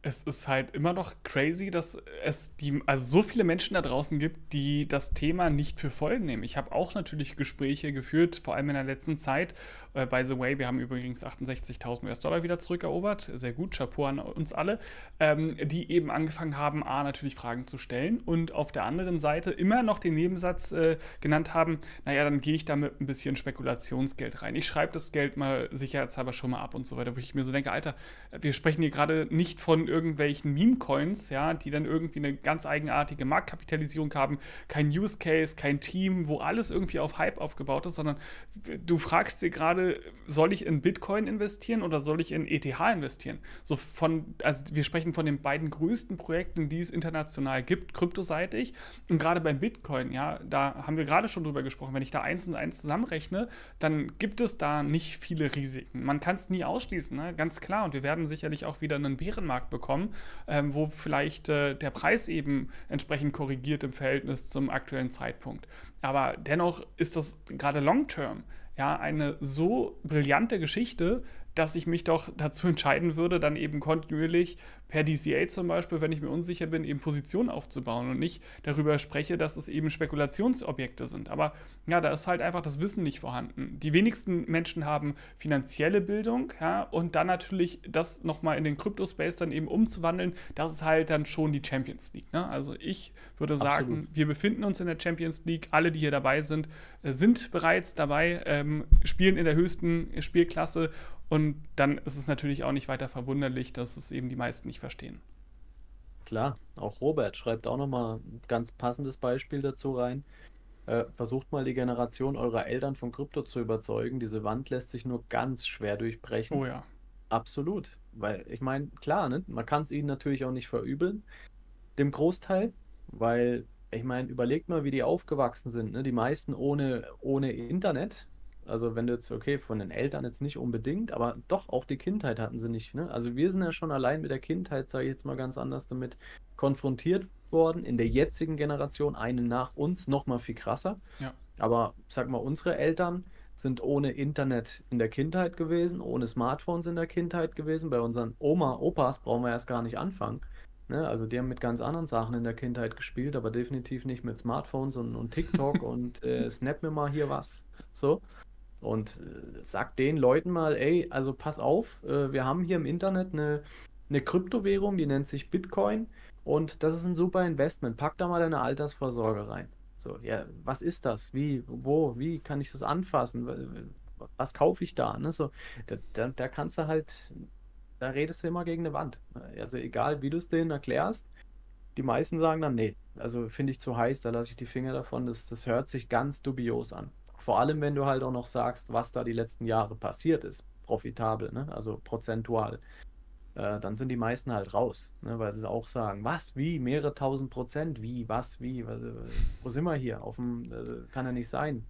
es ist halt immer noch crazy, dass es so viele Menschen da draußen gibt, die das Thema nicht für voll nehmen. Ich habe auch natürlich Gespräche geführt, vor allem in der letzten Zeit. By the way, wir haben übrigens 68.000 US-Dollar wieder zurückerobert. Sehr gut, Chapeau an uns alle. Die eben angefangen haben, natürlich Fragen zu stellen und auf der anderen Seite immer noch den Nebensatz genannt haben, naja, dann gehe ich damit ein bisschen Spekulationsgeld rein. Ich schreibe das Geld mal sicherheitshalber schon mal ab und so weiter, wo ich mir so denke, Alter, wir sprechen hier gerade nicht von irgendwelchen Meme-Coins, ja, die dann irgendwie eine ganz eigenartige Marktkapitalisierung haben, kein Use Case, kein Team, wo alles irgendwie auf Hype aufgebaut ist, sondern du fragst dir gerade, soll ich in Bitcoin investieren oder soll ich in ETH investieren? So also wir sprechen von den beiden größten Projekten, die es international gibt, kryptoseitig, und gerade beim Bitcoin, ja, da haben wir gerade schon drüber gesprochen, wenn ich da 1 und 1 zusammenrechne, dann gibt es da nicht viele Risiken. Man kann es nie ausschließen, ne? Ganz klar, und wir werden sicherlich auch wieder einen Bärenmarkt bekommen, wo vielleicht der Preis eben entsprechend korrigiert im Verhältnis zum aktuellen Zeitpunkt. Aber dennoch ist das gerade long-term ja eine so brillante Geschichte, dass ich mich doch dazu entscheiden würde, dann eben kontinuierlich per DCA zum Beispiel, wenn ich mir unsicher bin, eben Positionen aufzubauen und nicht darüber spreche, dass es eben Spekulationsobjekte sind. Aber ja, da ist halt einfach das Wissen nicht vorhanden. Die wenigsten Menschen haben finanzielle Bildung, ja, und dann natürlich das nochmal in den Kryptospace dann eben umzuwandeln, das ist halt dann schon die Champions League, ne? Also ich würde sagen, absolut, wir befinden uns in der Champions League, alle, die hier dabei sind bereits dabei, spielen in der höchsten Spielklasse. Und dann ist es natürlich auch nicht weiter verwunderlich, dass es eben die meisten nicht verstehen. Klar, auch Robert schreibt auch nochmal ein ganz passendes Beispiel dazu rein. Versucht mal die Generation eurer Eltern von Krypto zu überzeugen. Diese Wand lässt sich nur ganz schwer durchbrechen. Oh ja. Absolut. Weil ich meine, klar, ne? Man kann es ihnen natürlich auch nicht verübeln, dem Großteil, weil ich meine, überlegt mal, wie die aufgewachsen sind. Ne? Die meisten ohne Internet. Also wenn du jetzt, okay, von den Eltern jetzt nicht unbedingt, aber doch auch die Kindheit hatten sie nicht. Ne? Also wir sind ja schon allein mit der Kindheit, sage ich jetzt mal ganz anders, damit konfrontiert worden. In der jetzigen Generation, eine nach uns, nochmal viel krasser. Ja. Aber sag mal, unsere Eltern sind ohne Internet in der Kindheit gewesen, ohne Smartphones in der Kindheit gewesen. Bei unseren Oma, Opas brauchen wir erst gar nicht anfangen. Ne? Also die haben mit ganz anderen Sachen in der Kindheit gespielt, aber definitiv nicht mit Smartphones und TikTok und snap mir mal hier was. So. Und sag den Leuten mal, ey, also pass auf, wir haben hier im Internet eine Kryptowährung, die nennt sich Bitcoin und das ist ein super Investment. Pack da mal deine Altersvorsorge rein. So, ja, was ist das? Wie kann ich das anfassen? Was kaufe ich da? Ne? So, da kannst du halt, da redest du immer gegen eine Wand. Also egal, wie du es denen erklärst, die meisten sagen dann, nee, also finde ich zu heiß, da lasse ich die Finger davon, das hört sich ganz dubios an. Vor allem, wenn du halt auch noch sagst, was da die letzten Jahre passiert ist, profitabel, ne? Also prozentual, dann sind die meisten halt raus, ne? Weil sie auch sagen, was, wie, mehrere 1000%, wie, was, wie, wo sind wir hier, kann ja nicht sein.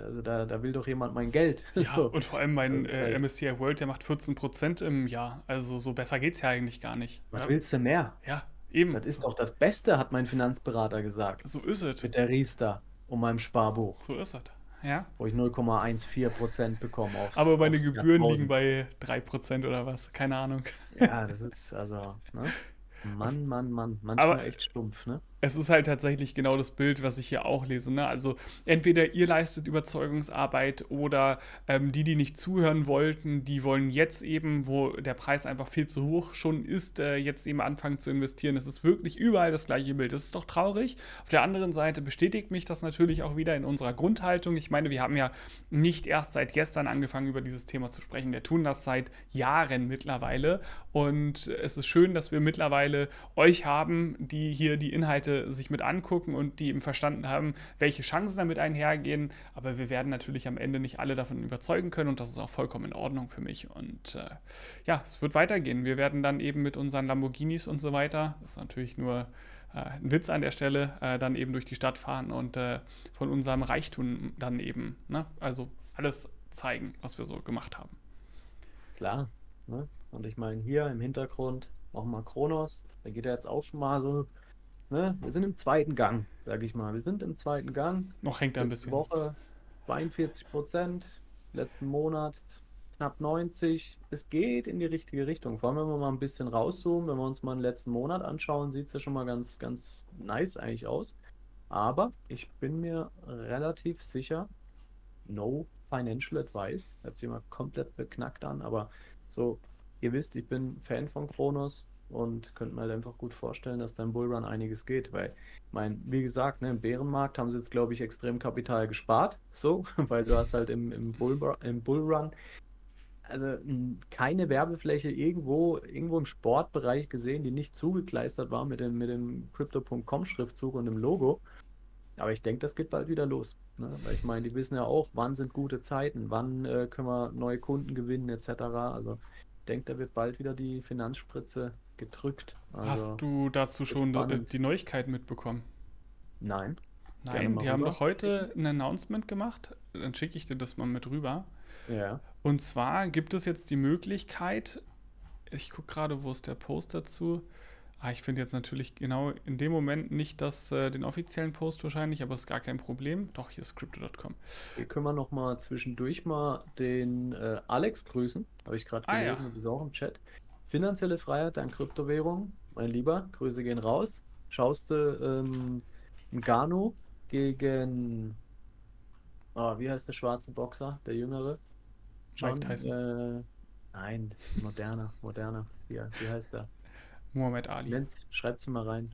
Also da will doch jemand mein Geld. Ja, so. Und vor allem mein MSCI World, der macht 14% im Jahr, also so besser geht's ja eigentlich gar nicht. Was willst du mehr? Ja, eben. Das ist doch das Beste, hat mein Finanzberater gesagt. So ist es. Mit der Riester und meinem Sparbuch. So ist es. Ja. Wo ich 0,14% bekomme. Aber meine Gebühren liegen bei 3% oder was, keine Ahnung. Ja, das ist also, ne? Mann, manchmal aber echt stumpf, ne? Es ist halt tatsächlich genau das Bild, was ich hier auch lese, ne? Also entweder ihr leistet Überzeugungsarbeit oder die nicht zuhören wollten, die wollen jetzt eben, wo der Preis einfach viel zu hoch schon ist, jetzt eben anfangen zu investieren. Es ist wirklich überall das gleiche Bild. Das ist doch traurig. Auf der anderen Seite bestätigt mich das natürlich auch wieder in unserer Grundhaltung. Ich meine, wir haben ja nicht erst seit gestern angefangen, über dieses Thema zu sprechen. Wir tun das seit Jahren mittlerweile und es ist schön, dass wir mittlerweile euch haben, die hier die Inhalte sich mit angucken und die eben verstanden haben, welche Chancen damit einhergehen. Aber wir werden natürlich am Ende nicht alle davon überzeugen können und das ist auch vollkommen in Ordnung für mich. Und ja, es wird weitergehen. Wir werden dann eben mit unseren Lamborghinis und so weiter, das ist natürlich nur ein Witz an der Stelle, dann eben durch die Stadt fahren und von unserem Reichtum dann eben, ne? Also alles zeigen, was wir so gemacht haben. Klar, ne? Und ich meine hier im Hintergrund auch mal Kronos, da geht er jetzt auch schon mal so. Ne? Wir sind im zweiten Gang, sage ich mal. Wir sind im zweiten Gang. Noch hängt er ein bisschen. Letzte Woche 42%, letzten Monat knapp 90. Es geht in die richtige Richtung. Vor allem, wenn wir mal ein bisschen rauszoomen, wenn wir uns mal den letzten Monat anschauen, sieht es ja schon mal ganz, ganz nice eigentlich aus. Aber ich bin mir relativ sicher, no financial advice. Hört sich immer komplett beknackt an, aber so, ihr wisst, ich bin Fan von Kronos und könnte mir halt einfach gut vorstellen, dass da im Bullrun einiges geht, weil, mein, wie gesagt, ne, im Bärenmarkt haben sie jetzt, glaube ich, extrem Kapital gespart, so, weil du hast halt im Bullrun also keine Werbefläche irgendwo im Sportbereich gesehen, die nicht zugekleistert war mit dem Crypto.com-Schriftzug und dem Logo. Aber ich denke, das geht bald wieder los, ne? Weil ich meine, die wissen ja auch, wann sind gute Zeiten, wann können wir neue Kunden gewinnen, etc. Also ich denke, da wird bald wieder die Finanzspritze gedrückt. Also, hast du dazu schon die Neuigkeiten mitbekommen? Nein. Nein, die haben doch heute ein Announcement gemacht, dann schicke ich dir das mal mit rüber. Ja. Und zwar gibt es jetzt die Möglichkeit, ich gucke gerade, wo ist der Post dazu? Ich finde jetzt natürlich genau in dem Moment nicht den offiziellen Post wahrscheinlich, aber ist gar kein Problem. Doch, hier ist Crypto.com. Hier können wir nochmal zwischendurch mal den Alex grüßen. Habe ich gerade gelesen, ja. Ist auch im Chat. Finanzielle Freiheit an Kryptowährung. Mein Lieber, Grüße gehen raus. Schaust du Ngannou gegen, wie heißt der schwarze Boxer, der Jüngere? Mike Tyson. Nein, moderner. Hier, wie heißt der? Muhammad Ali. Lenz, schreibt's mal rein.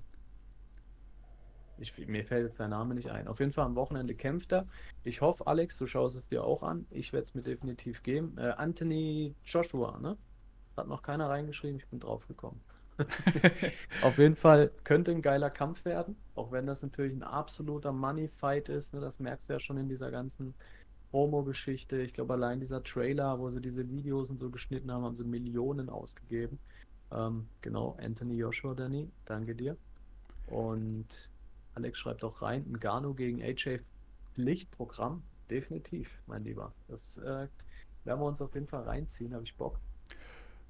Mir fällt jetzt sein Name nicht ein. Auf jeden Fall am Wochenende kämpft er. Ich hoffe, Alex, du schaust es dir auch an. Ich werde es mir definitiv geben. Anthony Joshua, ne? Hat noch keiner reingeschrieben, ich bin drauf gekommen. Auf jeden Fall könnte ein geiler Kampf werden, auch wenn das natürlich ein absoluter Money-Fight ist. Ne? Das merkst du ja schon in dieser ganzen Promo-Geschichte. Ich glaube, allein dieser Trailer, wo sie diese Videos und so geschnitten haben, haben sie Millionen ausgegeben. Genau, Anthony Joshua, Danny, danke dir. Und Alex schreibt auch rein, Ngannou gegen AJ Pflichtprogramm, definitiv, mein Lieber. Das werden wir uns auf jeden Fall reinziehen, habe ich Bock.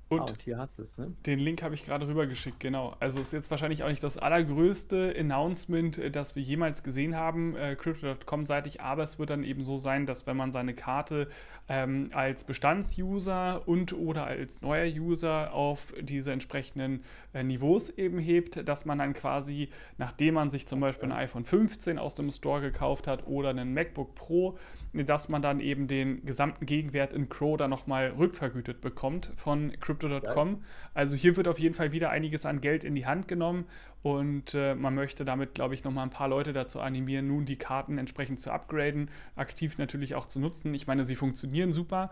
Und hier hast du es, ne? Den Link habe ich gerade rübergeschickt, genau. Also ist jetzt wahrscheinlich auch nicht das allergrößte Announcement, das wir jemals gesehen haben, Crypto.com-seitig, aber es wird dann eben so sein, dass wenn man seine Karte als Bestandsuser und oder als neuer User auf diese entsprechenden Niveaus eben hebt, dass man dann quasi, nachdem man sich zum Beispiel ein iPhone 15 aus dem Store gekauft hat oder einen MacBook Pro, dass man dann eben den gesamten Gegenwert in Crow dann nochmal rückvergütet bekommt von Crypto.com. Also hier wird auf jeden Fall wieder einiges an Geld in die Hand genommen und man möchte damit, glaube ich, nochmal ein paar Leute dazu animieren, nun die Karten entsprechend zu upgraden, aktiv natürlich auch zu nutzen. Ich meine, sie funktionieren super,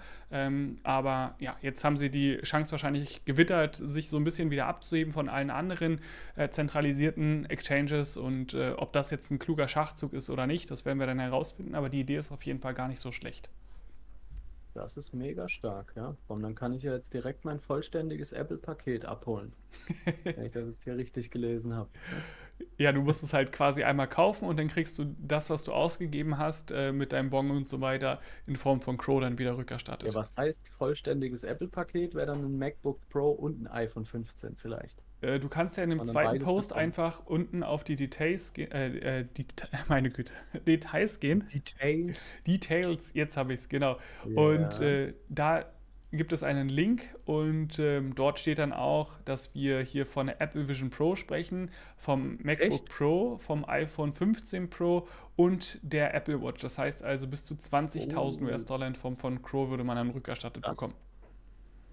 aber ja, jetzt haben sie die Chance wahrscheinlich gewittert, sich so ein bisschen wieder abzuheben von allen anderen zentralisierten Exchanges und ob das jetzt ein kluger Schachzug ist oder nicht, das werden wir dann herausfinden, aber die Idee ist auf jeden Fall gar nicht so schlecht. Das ist mega stark, ja. Und dann kann ich ja jetzt direkt mein vollständiges Apple-Paket abholen, wenn ich das jetzt hier richtig gelesen habe. Ja, du musst es halt quasi einmal kaufen und dann kriegst du das, was du ausgegeben hast, mit deinem Bon und so weiter, in Form von Crow dann wieder rückerstattet. Ja, was heißt vollständiges Apple-Paket? Wäre dann ein MacBook Pro und ein iPhone 15 vielleicht. Du kannst ja in dem zweiten Post einfach unten auf die Details gehen, Details gehen. Details, jetzt habe ich es, genau. Yeah. Und da gibt es einen Link und dort steht dann auch, dass wir hier von der Apple Vision Pro sprechen, vom MacBook Pro, vom iPhone 15 Pro und der Apple Watch. Das heißt also bis zu 20.000 US-Dollar in Form von Crow würde man dann rückerstattet bekommen.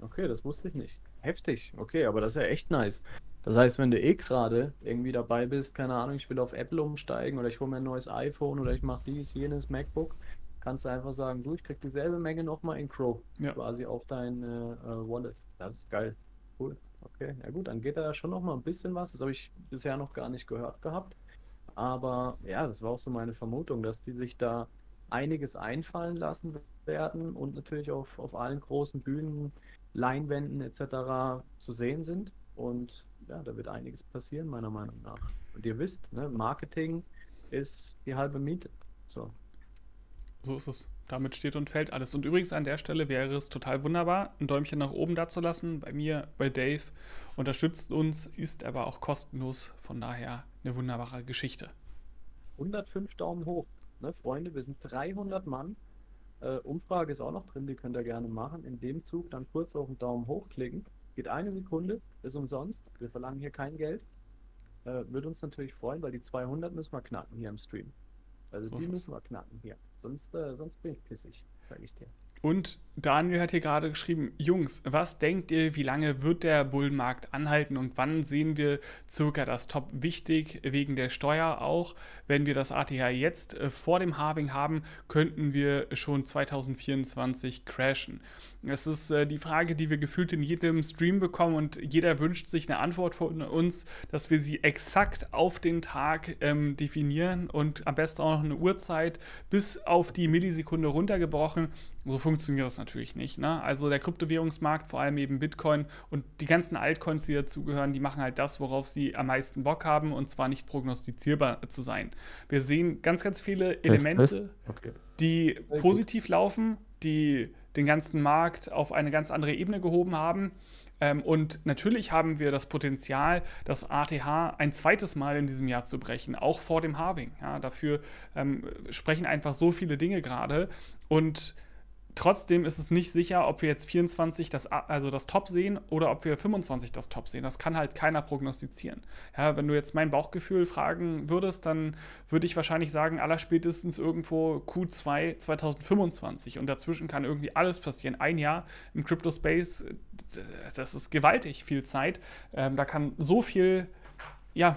Okay, das wusste ich nicht. Heftig, okay, aber das ist ja echt nice. Das heißt, wenn du eh gerade irgendwie dabei bist, keine Ahnung, ich will auf Apple umsteigen oder ich hole mir ein neues iPhone oder ich mache dies, jenes, MacBook, kannst du einfach sagen, du, ich krieg dieselbe Menge nochmal in Crow, ja, quasi auf dein Wallet. Das ist geil. Cool, okay, na gut, dann geht da ja schon nochmal ein bisschen was, das habe ich bisher noch gar nicht gehört gehabt, aber ja, das war auch so meine Vermutung, dass die sich da einiges einfallen lassen werden und natürlich auf allen großen Bühnen, Leinwänden etc. zu sehen sind und ja, da wird einiges passieren, meiner Meinung nach. Und ihr wisst, ne, Marketing ist die halbe Miete. So ist es. Damit steht und fällt alles. Und übrigens an der Stelle wäre es total wunderbar, ein Däumchen nach oben dazulassen. Bei mir, bei Dave, unterstützt uns, ist aber auch kostenlos. Von daher eine wunderbare Geschichte. 105 Daumen hoch, ne, Freunde, wir sind 300 Mann. Umfrage ist auch noch drin, die könnt ihr gerne machen. In dem Zug dann kurz auf den Daumen hoch klicken. Geht eine Sekunde, ist umsonst. Wir verlangen hier kein Geld. Würde uns natürlich freuen, weil die 200 müssen wir knacken hier im Stream. Also so die müssen wir knacken hier. Sonst bin ich pissig, sage ich dir. Und Daniel hat hier gerade geschrieben, Jungs, was denkt ihr, wie lange wird der Bullenmarkt anhalten und wann sehen wir circa das Top? Wichtig wegen der Steuer auch, wenn wir das ATH jetzt vor dem Halving haben, könnten wir schon 2024 crashen. Das ist die Frage, die wir gefühlt in jedem Stream bekommen und jeder wünscht sich eine Antwort von uns, dass wir sie exakt auf den Tag definieren und am besten auch noch eine Uhrzeit bis auf die Millisekunde runtergebrochen. So funktioniert das natürlich nicht, ne? Also der Kryptowährungsmarkt, vor allem eben Bitcoin und die ganzen Altcoins, die dazugehören, die machen halt das, worauf sie am meisten Bock haben und zwar nicht prognostizierbar zu sein. Wir sehen ganz, ganz viele Elemente, Okay. die Sehr positiv gut. laufen, die den ganzen Markt auf eine ganz andere Ebene gehoben haben. Und natürlich haben wir das Potenzial, das ATH ein zweites Mal in diesem Jahr zu brechen, auch vor dem Halving. Ja, dafür sprechen einfach so viele Dinge gerade und trotzdem ist es nicht sicher, ob wir jetzt 24 das Top sehen oder ob wir 25 das Top sehen. Das kann halt keiner prognostizieren. Ja, wenn du jetzt mein Bauchgefühl fragen würdest, dann würde ich wahrscheinlich sagen, allerspätestens irgendwo Q2 2025. Und dazwischen kann irgendwie alles passieren. Ein Jahr im Crypto-Space, das ist gewaltig viel Zeit. Da kann so viel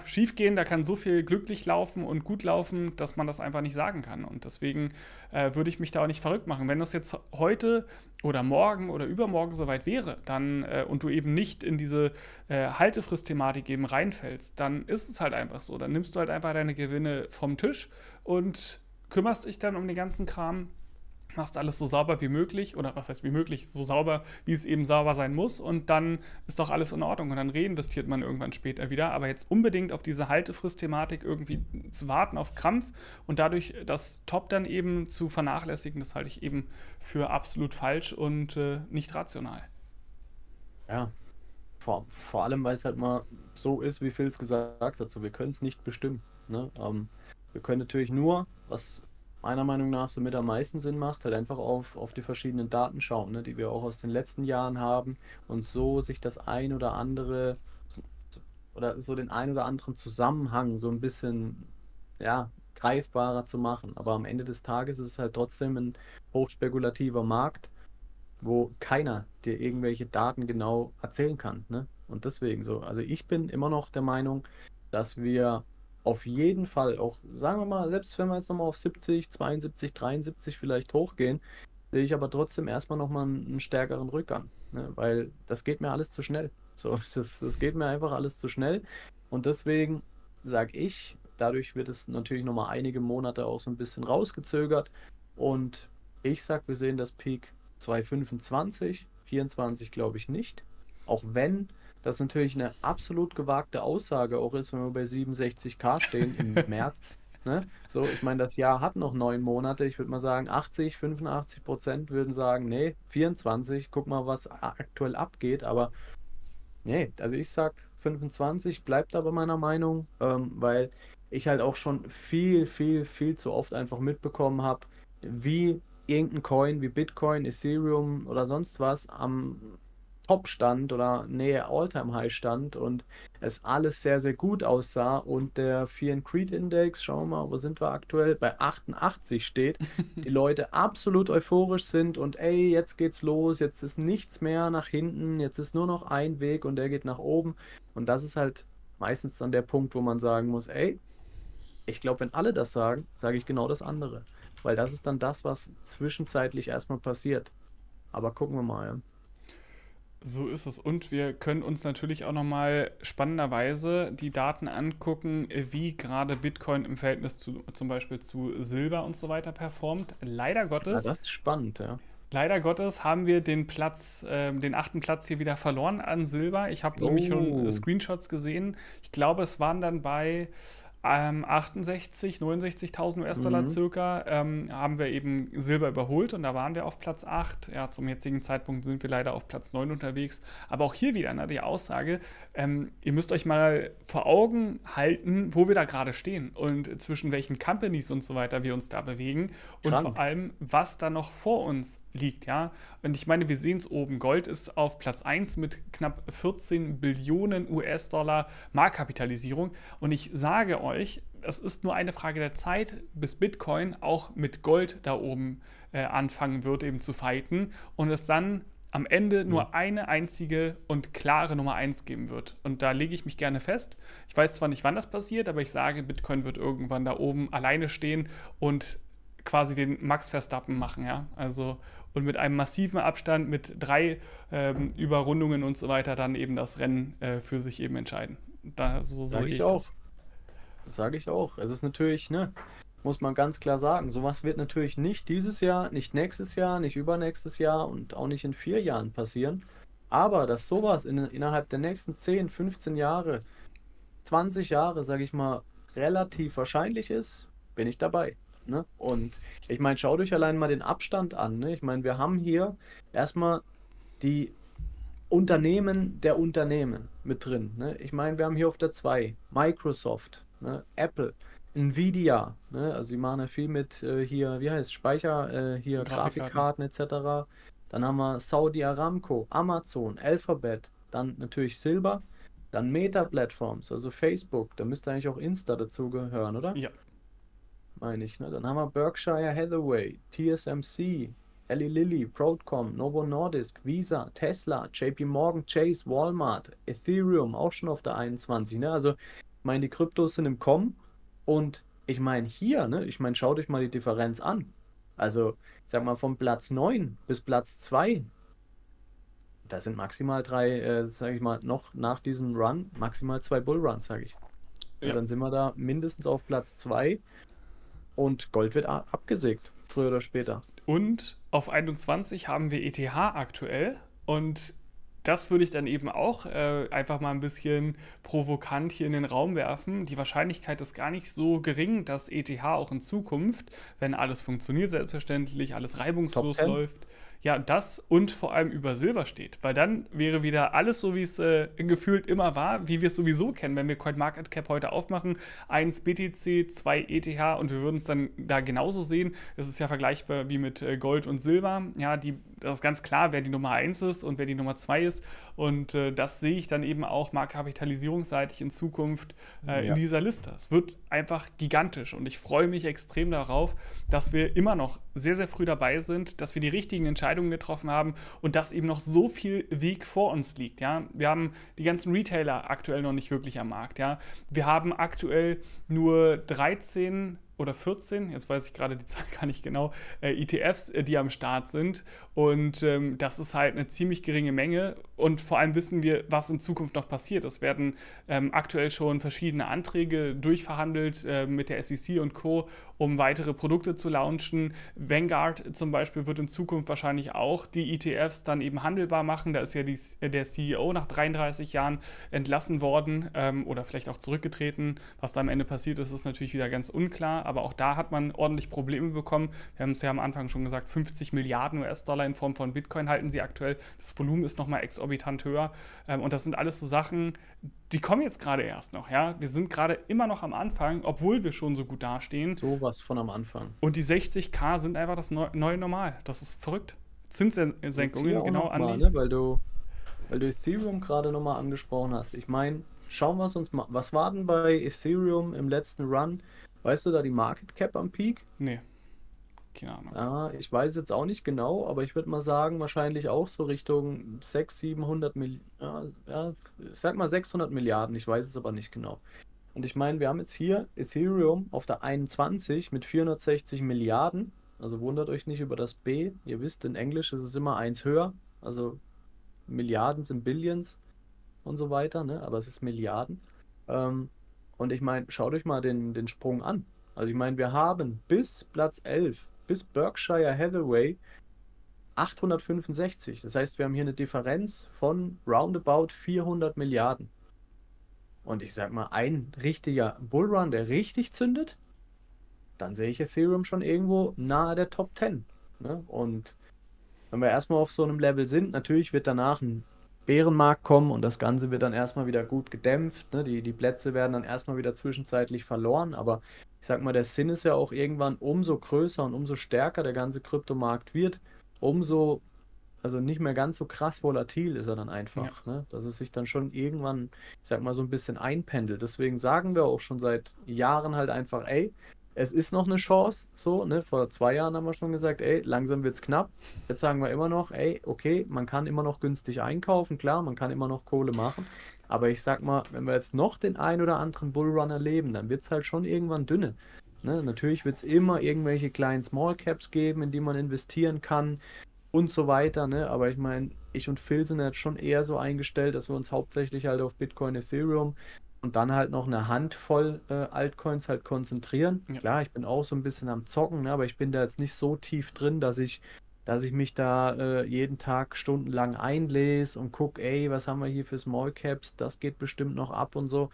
schief gehen, da kann so viel glücklich laufen und gut laufen, dass man das einfach nicht sagen kann. Und deswegen würde ich mich da auch nicht verrückt machen. Wenn das jetzt heute oder morgen oder übermorgen soweit wäre, dann und du eben nicht in diese Haltefrist-Thematik eben reinfällst, dann ist es halt einfach so. Dann nimmst du halt einfach deine Gewinne vom Tisch und kümmerst dich dann um den ganzen Kram, machst alles so sauber wie möglich, oder was heißt wie möglich, so sauber, wie es eben sauber sein muss und dann ist doch alles in Ordnung und dann reinvestiert man irgendwann später wieder, aber jetzt unbedingt auf diese Haltefrist-Thematik irgendwie zu warten auf Krampf und dadurch das Top dann eben zu vernachlässigen, das halte ich eben für absolut falsch und nicht rational. Ja, vor allem, weil es halt mal so ist, wie Phil's gesagt hat, so, wir können es nicht bestimmen, ne? Wir können natürlich nur, was meiner Meinung nach somit am meisten Sinn macht, halt einfach auf die verschiedenen Daten schauen, ne, die wir auch aus den letzten Jahren haben und so sich das ein oder andere oder so den ein oder anderen Zusammenhang so ein bisschen greifbarer zu machen. Aber am Ende des Tages ist es halt trotzdem ein hochspekulativer Markt, wo keiner dir irgendwelche Daten genau erzählen kann, ne? Und deswegen so. Also ich bin immer noch der Meinung, dass wir auf jeden Fall auch, sagen wir mal, selbst wenn wir jetzt nochmal auf 70, 72, 73 vielleicht hochgehen, sehe ich aber trotzdem erstmal nochmal einen stärkeren Rückgang, ne? Weil das geht mir alles zu schnell. So, das geht mir einfach alles zu schnell und deswegen sage ich, dadurch wird es natürlich nochmal einige Monate auch so ein bisschen rausgezögert und ich sage, wir sehen das Peak 2025, 2024 glaube ich nicht, auch wenn das natürlich eine absolut gewagte Aussage auch ist, wenn wir bei 67k stehen im März. Ne? So, ich meine, das Jahr hat noch 9 Monate. Ich würde mal sagen, 85% würden sagen, nee, 24, guck mal, was aktuell abgeht. Aber nee, also ich sag 25, bleibt aber meiner Meinung, weil ich halt auch schon viel zu oft einfach mitbekommen habe, wie irgendein Coin, wie Bitcoin, Ethereum oder sonst was am Top-Stand oder nähe All-Time-High-Stand und es alles sehr, sehr gut aussah und der Fear and Greed-Index, schauen wir mal, wo sind wir aktuell, bei 88 steht, die Leute absolut euphorisch sind und ey, jetzt geht's los, jetzt ist nichts mehr nach hinten, jetzt ist nur noch ein Weg und der geht nach oben und das ist halt meistens dann der Punkt, wo man sagen muss, ey, ich glaube, wenn alle das sagen, sage ich genau das andere, weil das ist dann das, was zwischenzeitlich erstmal passiert, aber gucken wir mal, ja. So ist es. Und wir können uns natürlich auch nochmal spannenderweise die Daten angucken, wie gerade Bitcoin im Verhältnis zum Beispiel zu Silber und so weiter performt. Leider Gottes. Ja, das ist spannend, ja. Leider Gottes haben wir den 8. Platz hier wieder verloren an Silber. Ich habe nämlich schon Screenshots gesehen. Ich glaube, es waren dann bei 68, 69.000 US-Dollar circa, haben wir eben Silber überholt und da waren wir auf Platz 8. Ja, zum jetzigen Zeitpunkt sind wir leider auf Platz 9 unterwegs. Aber auch hier wieder die Aussage, ihr müsst euch mal vor Augen halten, wo wir da gerade stehen und zwischen welchen Companies und so weiter wir uns da bewegen und vor allem, was da noch vor uns liegt. Ja? Und ich meine, wir sehen es oben, Gold ist auf Platz 1 mit knapp 14 Billionen US-Dollar Marktkapitalisierung und ich sage euch, es ist nur eine Frage der Zeit, bis Bitcoin auch mit Gold da oben anfangen wird, eben zu fighten und es dann am Ende nur eine einzige und klare Nummer 1 geben wird. Und da lege ich mich gerne fest. Ich weiß zwar nicht, wann das passiert, aber ich sage, Bitcoin wird irgendwann da oben alleine stehen und quasi den Max Verstappen machen, ja. Also und mit einem massiven Abstand, mit 3 Überrundungen und so weiter, dann eben das Rennen für sich eben entscheiden. Da, so sehe ich auch. Das sage ich auch. Es ist natürlich, ne, muss man ganz klar sagen, sowas wird natürlich nicht dieses Jahr, nicht nächstes Jahr, nicht übernächstes Jahr und auch nicht in 4 Jahren passieren. Aber dass sowas innerhalb der nächsten 10, 15 Jahre, 20 Jahre, sage ich mal, relativ wahrscheinlich ist, bin ich dabei. Ne? Und ich meine, schaut euch allein mal den Abstand an. Ne? Ich meine, wir haben hier erstmal die Unternehmen der Unternehmen mit drin. Ne? Ich meine, wir haben hier auf der 2 Microsoft, ne, Apple, Nvidia, ne, also die machen ja viel mit hier, wie heißt es, Speicher, hier Grafikkarten etc. Dann haben wir Saudi Aramco, Amazon, Alphabet, dann natürlich Silber, dann Meta-Plattforms, also Facebook, da müsste eigentlich auch Insta dazu gehören, oder? Ja. Meine ich, ne? Dann haben wir Berkshire Hathaway, TSMC, Eli Lilly, Broadcom, Novo Nordisk, Visa, Tesla, JP Morgan Chase, Walmart, Ethereum, auch schon auf der 21, ne, also ich meine, die Kryptos sind im Kommen und ich meine hier, ne, ich meine, schaut euch mal die Differenz an. Also, ich sag mal, von Platz 9 bis Platz 2, da sind maximal 3, sag ich mal, noch nach diesem Run, maximal 2 Bullruns, sag ich. Ja. Ja, dann sind wir da mindestens auf Platz 2 und Gold wird abgesägt, früher oder später. Und auf 21 haben wir ETH aktuell und das würde ich dann eben auch einfach mal ein bisschen provokant hier in den Raum werfen. Die Wahrscheinlichkeit ist gar nicht so gering, dass ETH auch in Zukunft, wenn alles funktioniert, selbstverständlich, alles reibungslos läuft, ja, das und vor allem über Silber steht. Weil dann wäre wieder alles so, wie es gefühlt immer war, wie wir es sowieso kennen. Wenn wir CoinMarketCap heute aufmachen, 1 BTC, 2 ETH und wir würden es dann da genauso sehen. Es ist ja vergleichbar wie mit Gold und Silber. Ja, das ist ganz klar, wer die Nummer 1 ist und wer die Nummer 2 ist. Und das sehe ich dann eben auch marktkapitalisierungsseitig in Zukunft in dieser Liste. Es wird einfach gigantisch und ich freue mich extrem darauf, dass wir immer noch sehr, sehr früh dabei sind, dass wir die richtigen Entscheidungen getroffen haben und dass eben noch so viel Weg vor uns liegt. Ja? Wir haben die ganzen Retailer aktuell noch nicht wirklich am Markt. Ja? Wir haben aktuell nur 13 oder 14, jetzt weiß ich gerade die Zahl gar nicht genau, ETFs, die am Start sind und das ist halt eine ziemlich geringe Menge und vor allem wissen wir, was in Zukunft noch passiert. Es werden aktuell schon verschiedene Anträge durchverhandelt mit der SEC und Co., um weitere Produkte zu launchen. Vanguard zum Beispiel wird in Zukunft wahrscheinlich auch die ETFs dann eben handelbar machen. Da ist ja der CEO nach 33 Jahren entlassen worden oder vielleicht auch zurückgetreten. Was da am Ende passiert ist, ist natürlich wieder ganz unklar. Aber auch da hat man ordentlich Probleme bekommen. Wir haben es ja am Anfang schon gesagt, 50 Milliarden US-Dollar in Form von Bitcoin halten sie aktuell. Das Volumen ist nochmal exorbitant höher. Und das sind alles so Sachen, die kommen jetzt gerade erst noch. Ja? Wir sind gerade immer noch am Anfang, obwohl wir schon so gut dastehen. So was von am Anfang. Und die 60.000 sind einfach das neue Normal. Das ist verrückt. Zinssenkungen, genau, Andi. Ne? Weil du Ethereum gerade nochmal angesprochen hast. Ich meine, schauen wir uns mal. Was war denn bei Ethereum im letzten Run? Weißt du da die Market Cap am Peak? Nee. Keine Ahnung. Ah, ich weiß jetzt auch nicht genau, aber ich würde mal sagen, wahrscheinlich auch so Richtung 600, 700 Milliarden. Ja, ich sag mal 600 Milliarden, ich weiß es aber nicht genau. Und ich meine, wir haben jetzt hier Ethereum auf der 21 mit 460 Milliarden. Also wundert euch nicht über das B. Ihr wisst, in Englisch ist es immer 1 höher. Also Milliarden sind Billions und so weiter, ne? Aber es ist Milliarden. Und ich meine, schaut euch mal den Sprung an. Also ich meine, wir haben bis Platz 11, bis Berkshire Hathaway 865. Das heißt, wir haben hier eine Differenz von roundabout 400 Milliarden. Und ich sag mal, ein richtiger Bullrun, der richtig zündet, dann sehe ich Ethereum schon irgendwo nahe der Top 10. Ne? Und wenn wir erstmal auf so einem Level sind, natürlich wird danach ein Bärenmarkt kommen und das Ganze wird dann erstmal wieder gut gedämpft. Ne? Die Plätze werden dann erstmal wieder zwischenzeitlich verloren, aber ich sag mal, der Sinn ist ja auch irgendwann, umso größer und umso stärker der ganze Kryptomarkt wird, umso, also nicht mehr ganz so krass volatil ist er dann einfach, ja, ne? Dass es sich dann schon irgendwann, ich sag mal, so ein bisschen einpendelt. Deswegen sagen wir auch schon seit Jahren halt einfach, ey, es ist noch eine Chance, so, ne? Vor 2 Jahren haben wir schon gesagt, ey, langsam wird's knapp. Jetzt sagen wir immer noch, ey, okay, man kann immer noch günstig einkaufen, klar, man kann immer noch Kohle machen. Aber ich sag mal, wenn wir jetzt noch den ein oder anderen Bullrun erleben, dann wird's halt schon irgendwann dünne. Ne? Natürlich wird's immer irgendwelche kleinen Small Caps geben, in die man investieren kann und so weiter, ne? Aber ich meine, ich und Phil sind jetzt schon eher so eingestellt, dass wir uns hauptsächlich halt auf Bitcoin, Ethereum und dann halt noch eine Handvoll Altcoins halt konzentrieren. Ja. Klar, ich bin auch so ein bisschen am Zocken, ne, aber ich bin da jetzt nicht so tief drin, dass ich mich da jeden Tag stundenlang einlese und gucke, ey, was haben wir hier für Small Caps, das geht bestimmt noch ab und so.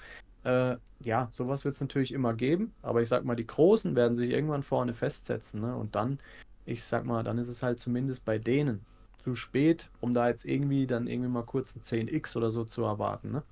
Ja, sowas wird es natürlich immer geben, aber ich sag mal, die Großen werden sich irgendwann vorne festsetzen, ne, und dann, ich sag mal, dann ist es halt zumindest bei denen zu spät, um da jetzt irgendwie dann mal kurz ein 10x oder so zu erwarten, ne?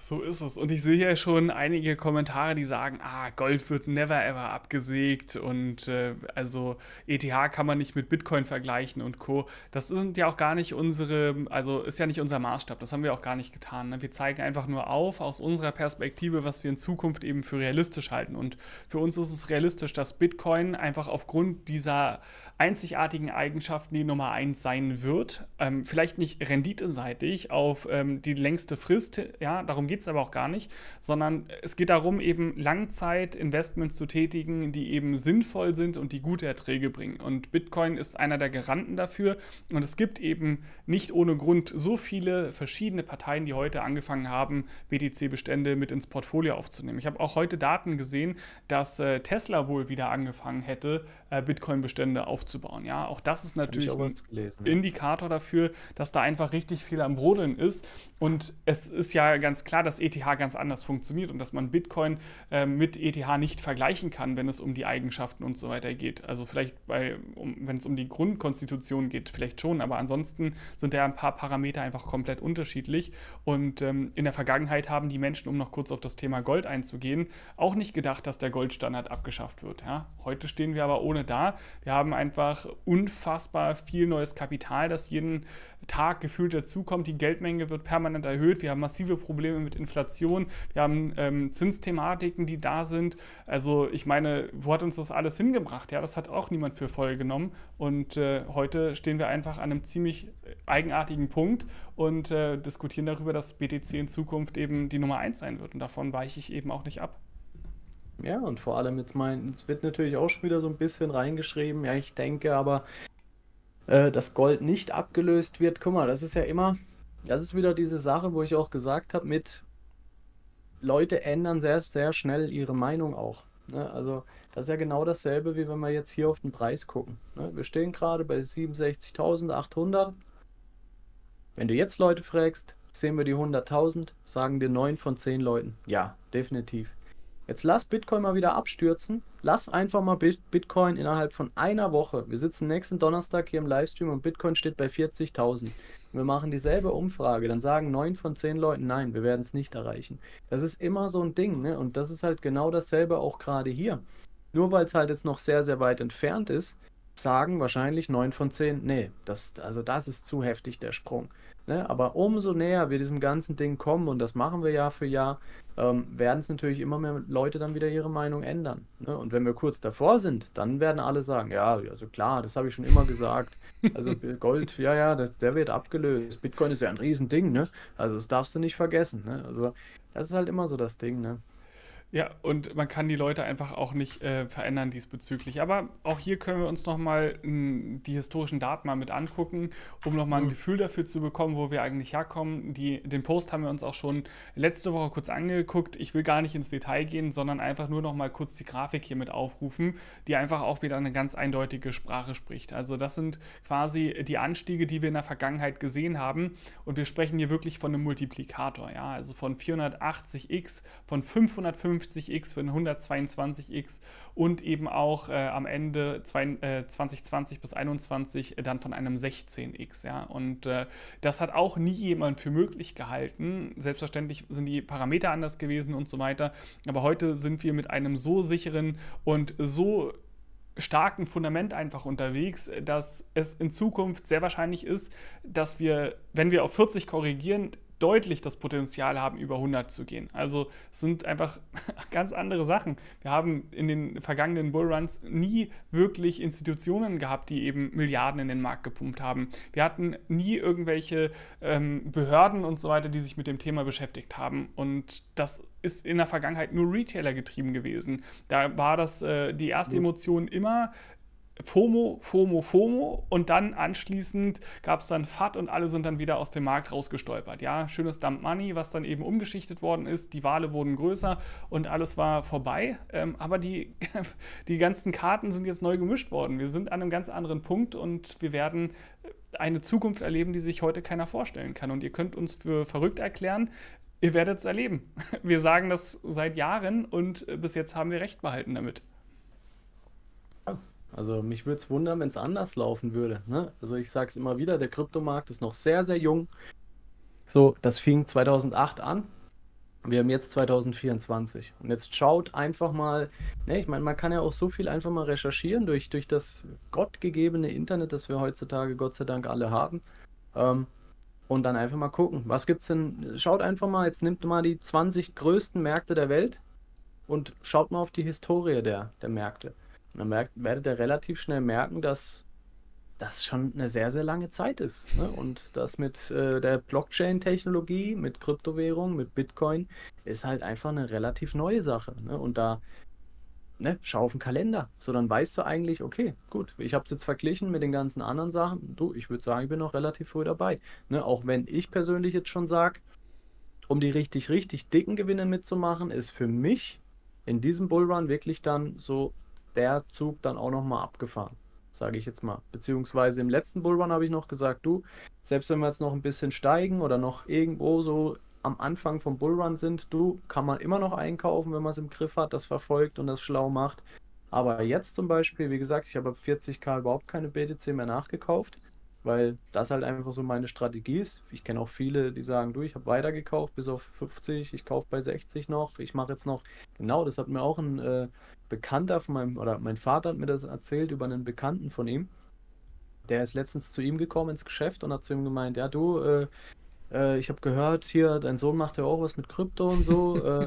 So ist es. Und ich sehe ja schon einige Kommentare, die sagen, ah, Gold wird never ever abgesägt und also ETH kann man nicht mit Bitcoin vergleichen und Co. Das sind ja auch gar nicht unsere, also ist ja nicht unser Maßstab, das haben wir auch gar nicht getan. Ne? Wir zeigen einfach nur auf, aus unserer Perspektive, was wir in Zukunft eben für realistisch halten. Und für uns ist es realistisch, dass Bitcoin einfach aufgrund dieser einzigartigen Eigenschaften die Nummer 1 sein wird. Vielleicht nicht renditeseitig auf die längste Frist, ja, darum geht es aber auch gar nicht, sondern es geht darum, eben Langzeit-Investments zu tätigen, die eben sinnvoll sind und die gute Erträge bringen. Und Bitcoin ist einer der Garanten dafür. Und es gibt eben nicht ohne Grund so viele verschiedene Parteien, die heute angefangen haben, BTC-Bestände mit ins Portfolio aufzunehmen. Ich habe auch heute Daten gesehen, dass Tesla wohl wieder angefangen hätte, Bitcoin-Bestände aufzubauen. Ja, auch das ist natürlich ein Indikator dafür, dass da einfach richtig viel am Brodeln ist. Und es ist ja ganz klar, dass ETH ganz anders funktioniert und dass man Bitcoin mit ETH nicht vergleichen kann, wenn es um die Eigenschaften und so weiter geht. Also vielleicht, wenn es um die Grundkonstitution geht, vielleicht schon, aber ansonsten sind da ein paar Parameter einfach komplett unterschiedlich. Und in der Vergangenheit haben die Menschen, um noch kurz auf das Thema Gold einzugehen, auch nicht gedacht, dass der Goldstandard abgeschafft wird. Ja? Heute stehen wir aber ohne da. Wir haben einfach unfassbar viel neues Kapital, das jeden Tag gefühlt dazukommt. Die Geldmenge wird permanent erhöht. Wir haben massive Probleme mit Inflation, wir haben Zinsthematiken, die da sind. Also ich meine, wo hat uns das alles hingebracht? Ja, das hat auch niemand für voll genommen. Und heute stehen wir einfach an einem ziemlich eigenartigen Punkt und diskutieren darüber, dass BTC in Zukunft eben die Nummer 1 sein wird. Und davon weiche ich eben auch nicht ab. Ja, und vor allem jetzt es wird natürlich auch schon wieder so ein bisschen reingeschrieben. Ja, ich denke aber, dass Gold nicht abgelöst wird. Guck mal, das ist ja immer... Das ist wieder diese Sache, wo ich auch gesagt habe, Leute ändern sehr, sehr schnell ihre Meinung auch. Ne? Also das ist ja genau dasselbe, wie wenn wir jetzt hier auf den Preis gucken. Ne? Wir stehen gerade bei 67.800. Wenn du jetzt Leute fragst, sehen wir die 100.000, sagen dir 9 von 10 Leuten. Ja, definitiv. Jetzt lass Bitcoin mal wieder abstürzen. Lass einfach mal Bitcoin innerhalb von einer Woche. Wir sitzen nächsten Donnerstag hier im Livestream und Bitcoin steht bei 40.000. Wir machen dieselbe Umfrage. Dann sagen 9 von 10 Leuten, nein, wir werden es nicht erreichen. Das ist immer so ein Ding, ne? Und das ist halt genau dasselbe auch gerade hier. Nur weil es halt jetzt noch sehr, sehr weit entfernt ist, sagen wahrscheinlich 9 von 10, nee, das ist zu heftig, der Sprung. Ne? Aber umso näher wir diesem ganzen Ding kommen, und das machen wir Jahr für Jahr, werden es natürlich immer mehr Leute dann wieder ihre Meinung ändern. Ne? Und wenn wir kurz davor sind, dann werden alle sagen, ja, also klar, das habe ich schon immer gesagt. Also Gold, ja, der wird abgelöst. Bitcoin ist ja ein Riesending, ne? Also das darfst du nicht vergessen. Ne? Also das ist halt immer so das Ding, ne? Ja, und man kann die Leute einfach auch nicht verändern diesbezüglich. Aber auch hier können wir uns nochmal die historischen Daten mal mit angucken, um nochmal ein Gefühl dafür zu bekommen, wo wir eigentlich herkommen. Den Post haben wir uns auch schon letzte Woche kurz angeguckt. Ich will gar nicht ins Detail gehen, sondern einfach nur nochmal kurz die Grafik hier mit aufrufen, die einfach auch wieder eine ganz eindeutige Sprache spricht. Also das sind quasi die Anstiege, die wir in der Vergangenheit gesehen haben. Und wir sprechen hier wirklich von einem Multiplikator, ja, also von 480x, von 550x, von 122x und eben auch am Ende 2020 bis 2021 dann von einem 16x. Ja? Und das hat auch nie jemand für möglich gehalten. Selbstverständlich sind die Parameter anders gewesen und so weiter. Aber heute sind wir mit einem so sicheren und so starken Fundament einfach unterwegs, dass es in Zukunft sehr wahrscheinlich ist, dass wir, wenn wir auf 40 korrigieren, deutlich das Potenzial haben, über 100 zu gehen. Also es sind einfach ganz andere Sachen. Wir haben in den vergangenen Bullruns nie wirklich Institutionen gehabt, die eben Milliarden in den Markt gepumpt haben. Wir hatten nie irgendwelche Behörden und so weiter, die sich mit dem Thema beschäftigt haben. Und das ist in der Vergangenheit nur Retailer getrieben gewesen. Da war das die erste Emotion immer FOMO, FOMO, FOMO und dann anschließend gab es dann FAT und alle sind dann wieder aus dem Markt rausgestolpert. Ja, schönes Dump Money, was dann eben umgeschichtet worden ist, die Wale wurden größer und alles war vorbei, aber die ganzen Karten sind jetzt neu gemischt worden. Wir sind an einem ganz anderen Punkt und wir werden eine Zukunft erleben, die sich heute keiner vorstellen kann und ihr könnt uns für verrückt erklären, ihr werdet es erleben. Wir sagen das seit Jahren und bis jetzt haben wir Recht behalten damit. Also mich würde es wundern, wenn es anders laufen würde. Ne? Also ich sage es immer wieder, der Kryptomarkt ist noch sehr, sehr jung. So, das fing 2008 an. Wir haben jetzt 2024. Und jetzt schaut einfach mal, ne, ich meine, man kann ja auch so viel einfach mal recherchieren durch das gottgegebene Internet, das wir heutzutage Gott sei Dank alle haben. Und dann einfach mal gucken, was gibt's denn? Schaut einfach mal, jetzt nimmt mal die 20 größten Märkte der Welt und schaut mal auf die Historie der Märkte. Und dann werdet ihr relativ schnell merken, dass das schon eine sehr, sehr lange Zeit ist. Ne? Und das mit der Blockchain-Technologie, mit Kryptowährung, mit Bitcoin, ist halt einfach eine relativ neue Sache. Ne? Und da, ne, schau auf den Kalender. So, dann weißt du eigentlich, okay, gut, ich habe es jetzt verglichen mit den ganzen anderen Sachen. Du, ich würde sagen, ich bin noch relativ früh dabei. Ne? Auch wenn ich persönlich jetzt schon sage, um die richtig, richtig dicken Gewinne mitzumachen, ist für mich in diesem Bullrun wirklich dann so der Zug dann auch nochmal abgefahren, sage ich jetzt mal. Beziehungsweise im letzten Bullrun habe ich noch gesagt, du, selbst wenn wir jetzt noch ein bisschen steigen oder noch irgendwo so am Anfang vom Bullrun sind, du, kann man immer noch einkaufen, wenn man es im Griff hat, das verfolgt und das schlau macht. Aber jetzt zum Beispiel, wie gesagt, ich habe ab 40k überhaupt keine BTC mehr nachgekauft, weil das halt einfach so meine Strategie ist. Ich kenne auch viele, die sagen, du, ich habe weitergekauft bis auf 50, ich kaufe bei 60 noch, ich mache jetzt noch, genau, das hat mir auch ein Bekannter von meinem, oder mein Vater hat mir das erzählt über einen Bekannten von ihm, der ist letztens zu ihm gekommen ins Geschäft und hat zu ihm gemeint, ja du, ich habe gehört, hier, dein Sohn macht ja auch was mit Krypto und so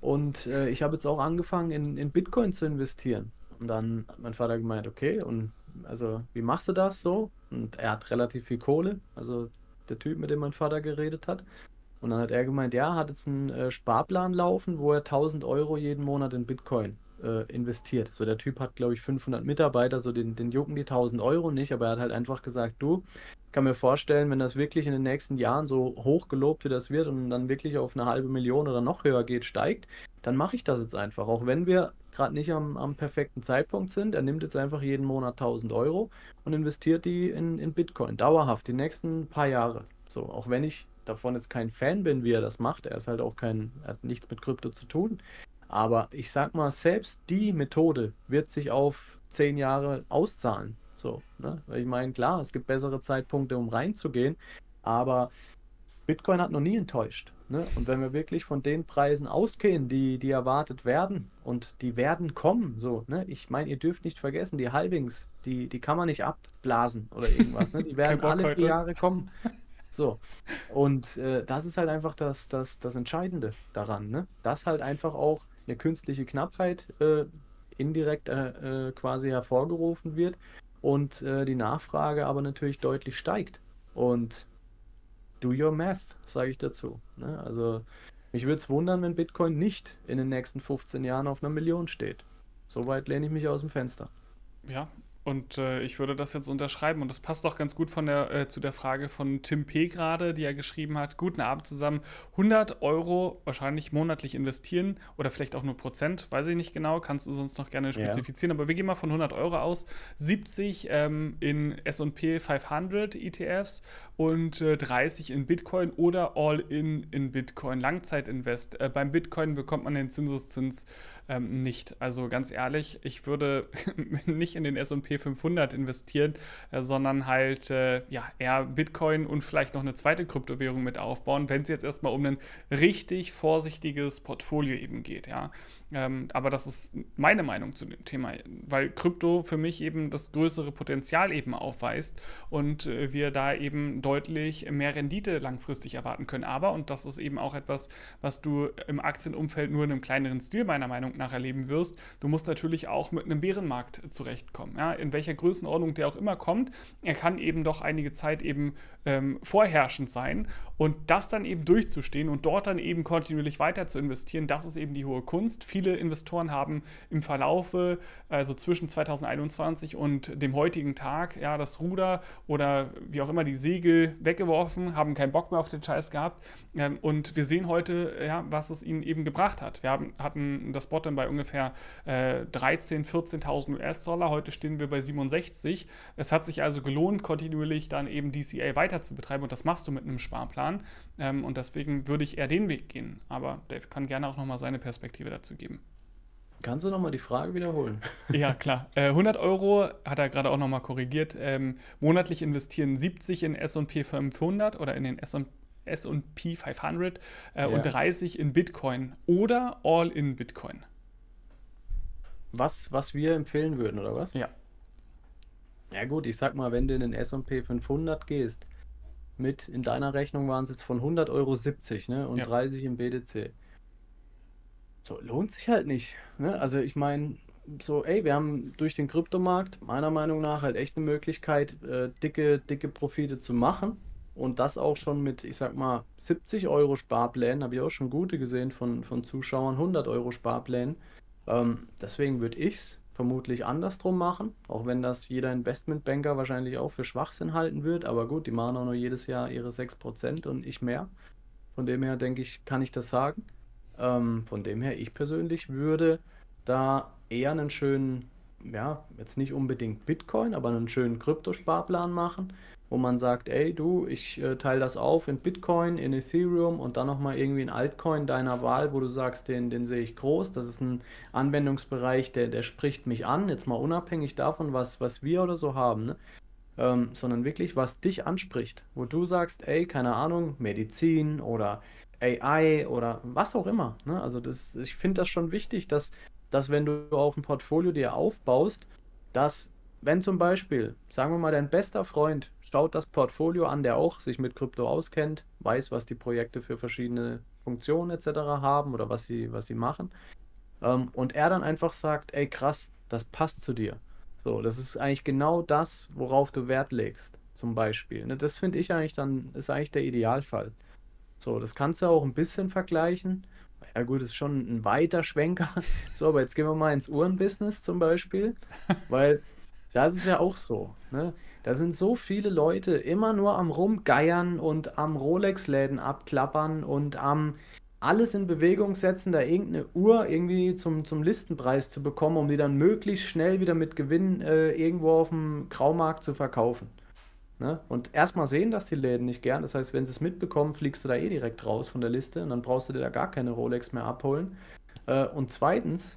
und ich habe jetzt auch angefangen in Bitcoin zu investieren. Und dann hat mein Vater gemeint, okay, und also wie machst du das so? Und er hat relativ viel Kohle, also der Typ, mit dem mein Vater geredet hat. Und dann hat er gemeint, ja, hat jetzt einen Sparplan laufen, wo er 1000 Euro jeden Monat in Bitcoin investiert. So, der Typ hat, glaube ich, 500 Mitarbeiter, so den jucken die 1000 Euro nicht, aber er hat halt einfach gesagt, du, ich kann mir vorstellen, wenn das wirklich in den nächsten Jahren so hoch gelobt, wie das wird und dann wirklich auf eine 500.000 oder noch höher geht, steigt, dann mache ich das jetzt einfach, auch wenn wir gerade nicht am perfekten Zeitpunkt sind. Er nimmt jetzt einfach jeden Monat 1000 Euro und investiert die in Bitcoin, dauerhaft, die nächsten paar Jahre. So, auch wenn ich davon jetzt kein Fan bin, wie er das macht, er ist halt auch er hat nichts mit Krypto zu tun, aber ich sag mal, selbst die Methode wird sich auf 10 Jahre auszahlen. So, ne? Weil ich meine, klar, es gibt bessere Zeitpunkte, um reinzugehen, aber Bitcoin hat noch nie enttäuscht. Ne? Und wenn wir wirklich von den Preisen ausgehen, die erwartet werden und die werden kommen, so, ne? Ich meine, ihr dürft nicht vergessen, die Halvings, die kann man nicht abblasen oder irgendwas, ne? Die werden alle 4 Jahre kommen. So, und das ist halt einfach das Entscheidende daran, ne? Dass halt einfach auch eine künstliche Knappheit indirekt quasi hervorgerufen wird und die Nachfrage aber natürlich deutlich steigt. Und do your math, sage ich dazu. Ne? Also Mich würde es wundern, wenn Bitcoin nicht in den nächsten 15 Jahren auf einer 1 Million steht. Soweit lehne ich mich aus dem Fenster. Ja, und ich würde das jetzt unterschreiben. Und das passt doch ganz gut von der, zu der Frage von Tim P. gerade, die er geschrieben hat. Guten Abend zusammen. 100 Euro wahrscheinlich monatlich investieren oder vielleicht auch nur Prozent. Weiß ich nicht genau. Kannst du sonst noch gerne spezifizieren. Ja. Aber wir gehen mal von 100 Euro aus. 70 in S&P 500 ETFs und 30 in Bitcoin oder All-in in Bitcoin. Langzeitinvest. Beim Bitcoin bekommt man den Zinseszins nicht. Also ganz ehrlich, ich würde nicht in den S&P 500 investieren, sondern halt eher Bitcoin und vielleicht noch eine zweite Kryptowährung mit aufbauen, wenn es jetzt erstmal um ein richtig vorsichtiges Portfolio eben geht. Ja. Aber das ist meine Meinung zu dem Thema, weil Krypto für mich eben das größere Potenzial eben aufweist und wir da eben deutlich mehr Rendite langfristig erwarten können. Aber, und das ist eben auch etwas, was du im Aktienumfeld nur in einem kleineren Stil meiner Meinung nach erleben wirst, du musst natürlich auch mit einem Bärenmarkt zurechtkommen. Ja? In welcher Größenordnung der auch immer kommt, er kann eben doch einige Zeit eben vorherrschend sein und das dann eben durchzustehen und dort dann eben kontinuierlich weiter zu investieren, das ist eben die hohe Kunst. Viele Investoren haben im Verlaufe, also zwischen 2021 und dem heutigen Tag, ja, das Ruder oder wie auch immer die Segel weggeworfen, haben keinen Bock mehr auf den Scheiß gehabt und wir sehen heute, ja, was es ihnen eben gebracht hat. Wir hatten das Bottom bei ungefähr 13.000, 14.000 US-Dollar. Heute stehen wir bei 67. Es hat sich also gelohnt, kontinuierlich dann eben DCA weiter zu betreiben und das machst du mit einem Sparplan und deswegen würde ich eher den Weg gehen. Aber Dave kann gerne auch nochmal seine Perspektive dazu geben. Kannst du nochmal die Frage wiederholen? Ja, klar. 100 Euro, hat er gerade auch nochmal korrigiert, monatlich investieren 70 in S&P 500 oder in den S&P 500 und 30 in Bitcoin oder all in Bitcoin. Was wir empfehlen würden, oder was? Ja. Ja gut, ich sag mal, wenn du in den S&P 500 gehst, mit in deiner Rechnung waren es jetzt von 100 Euro 70, ne, und 30 im BTC. So, lohnt sich halt nicht, ne? Also ich meine, so, ey, wir haben durch den Kryptomarkt meiner Meinung nach halt echt eine Möglichkeit, dicke Profite zu machen. Und das auch schon mit, ich sag mal, 70 Euro Sparplänen, habe ich auch schon gute gesehen von Zuschauern, 100 Euro Sparplänen. Deswegen würde ich es vermutlich andersrum machen, auch wenn das jeder Investmentbanker wahrscheinlich auch für Schwachsinn halten wird. Aber gut, die machen auch nur jedes Jahr ihre 6% und ich mehr. Von dem her, denke ich, kann ich das sagen. Von dem her, ich persönlich würde da eher einen schönen, ja, jetzt nicht unbedingt Bitcoin, aber einen schönen Kryptosparplan machen, wo man sagt, ey du, ich teile das auf in Bitcoin, in Ethereum und dann nochmal irgendwie in Altcoin deiner Wahl, wo du sagst, den sehe ich groß, das ist ein Anwendungsbereich, der spricht mich an, jetzt mal unabhängig davon, was wir oder so haben, ne? Sondern wirklich, was dich anspricht, wo du sagst, ey, keine Ahnung, Medizin oder AI oder was auch immer, ne? Also das, ich finde das schon wichtig, dass wenn du auch ein Portfolio dir aufbaust, dass wenn zum Beispiel, sagen wir mal, dein bester Freund schaut das Portfolio an, der auch sich mit Krypto auskennt, weiß, was die Projekte für verschiedene Funktionen etc. haben oder was sie machen und er dann einfach sagt, ey krass, das passt zu dir. So, das ist eigentlich genau das, worauf du Wert legst, zum Beispiel. Das finde ich eigentlich dann, ist eigentlich der Idealfall. So, das kannst du auch ein bisschen vergleichen. Ja gut, das ist schon ein weiter Schwenker. So, aber jetzt gehen wir mal ins Uhrenbusiness zum Beispiel, weil das ist ja auch so, ne? Da sind so viele Leute immer nur am Rumgeiern und am Rolex-Läden abklappern und am alles in Bewegung setzen, da irgendeine Uhr irgendwie zum Listenpreis zu bekommen, um die dann möglichst schnell wieder mit Gewinn irgendwo auf dem Graumarkt zu verkaufen. Ne? Und erstmal sehen das die Läden nicht gern, das heißt, wenn sie es mitbekommen, fliegst du da eh direkt raus von der Liste und dann brauchst du dir da gar keine Rolex mehr abholen. Und zweitens,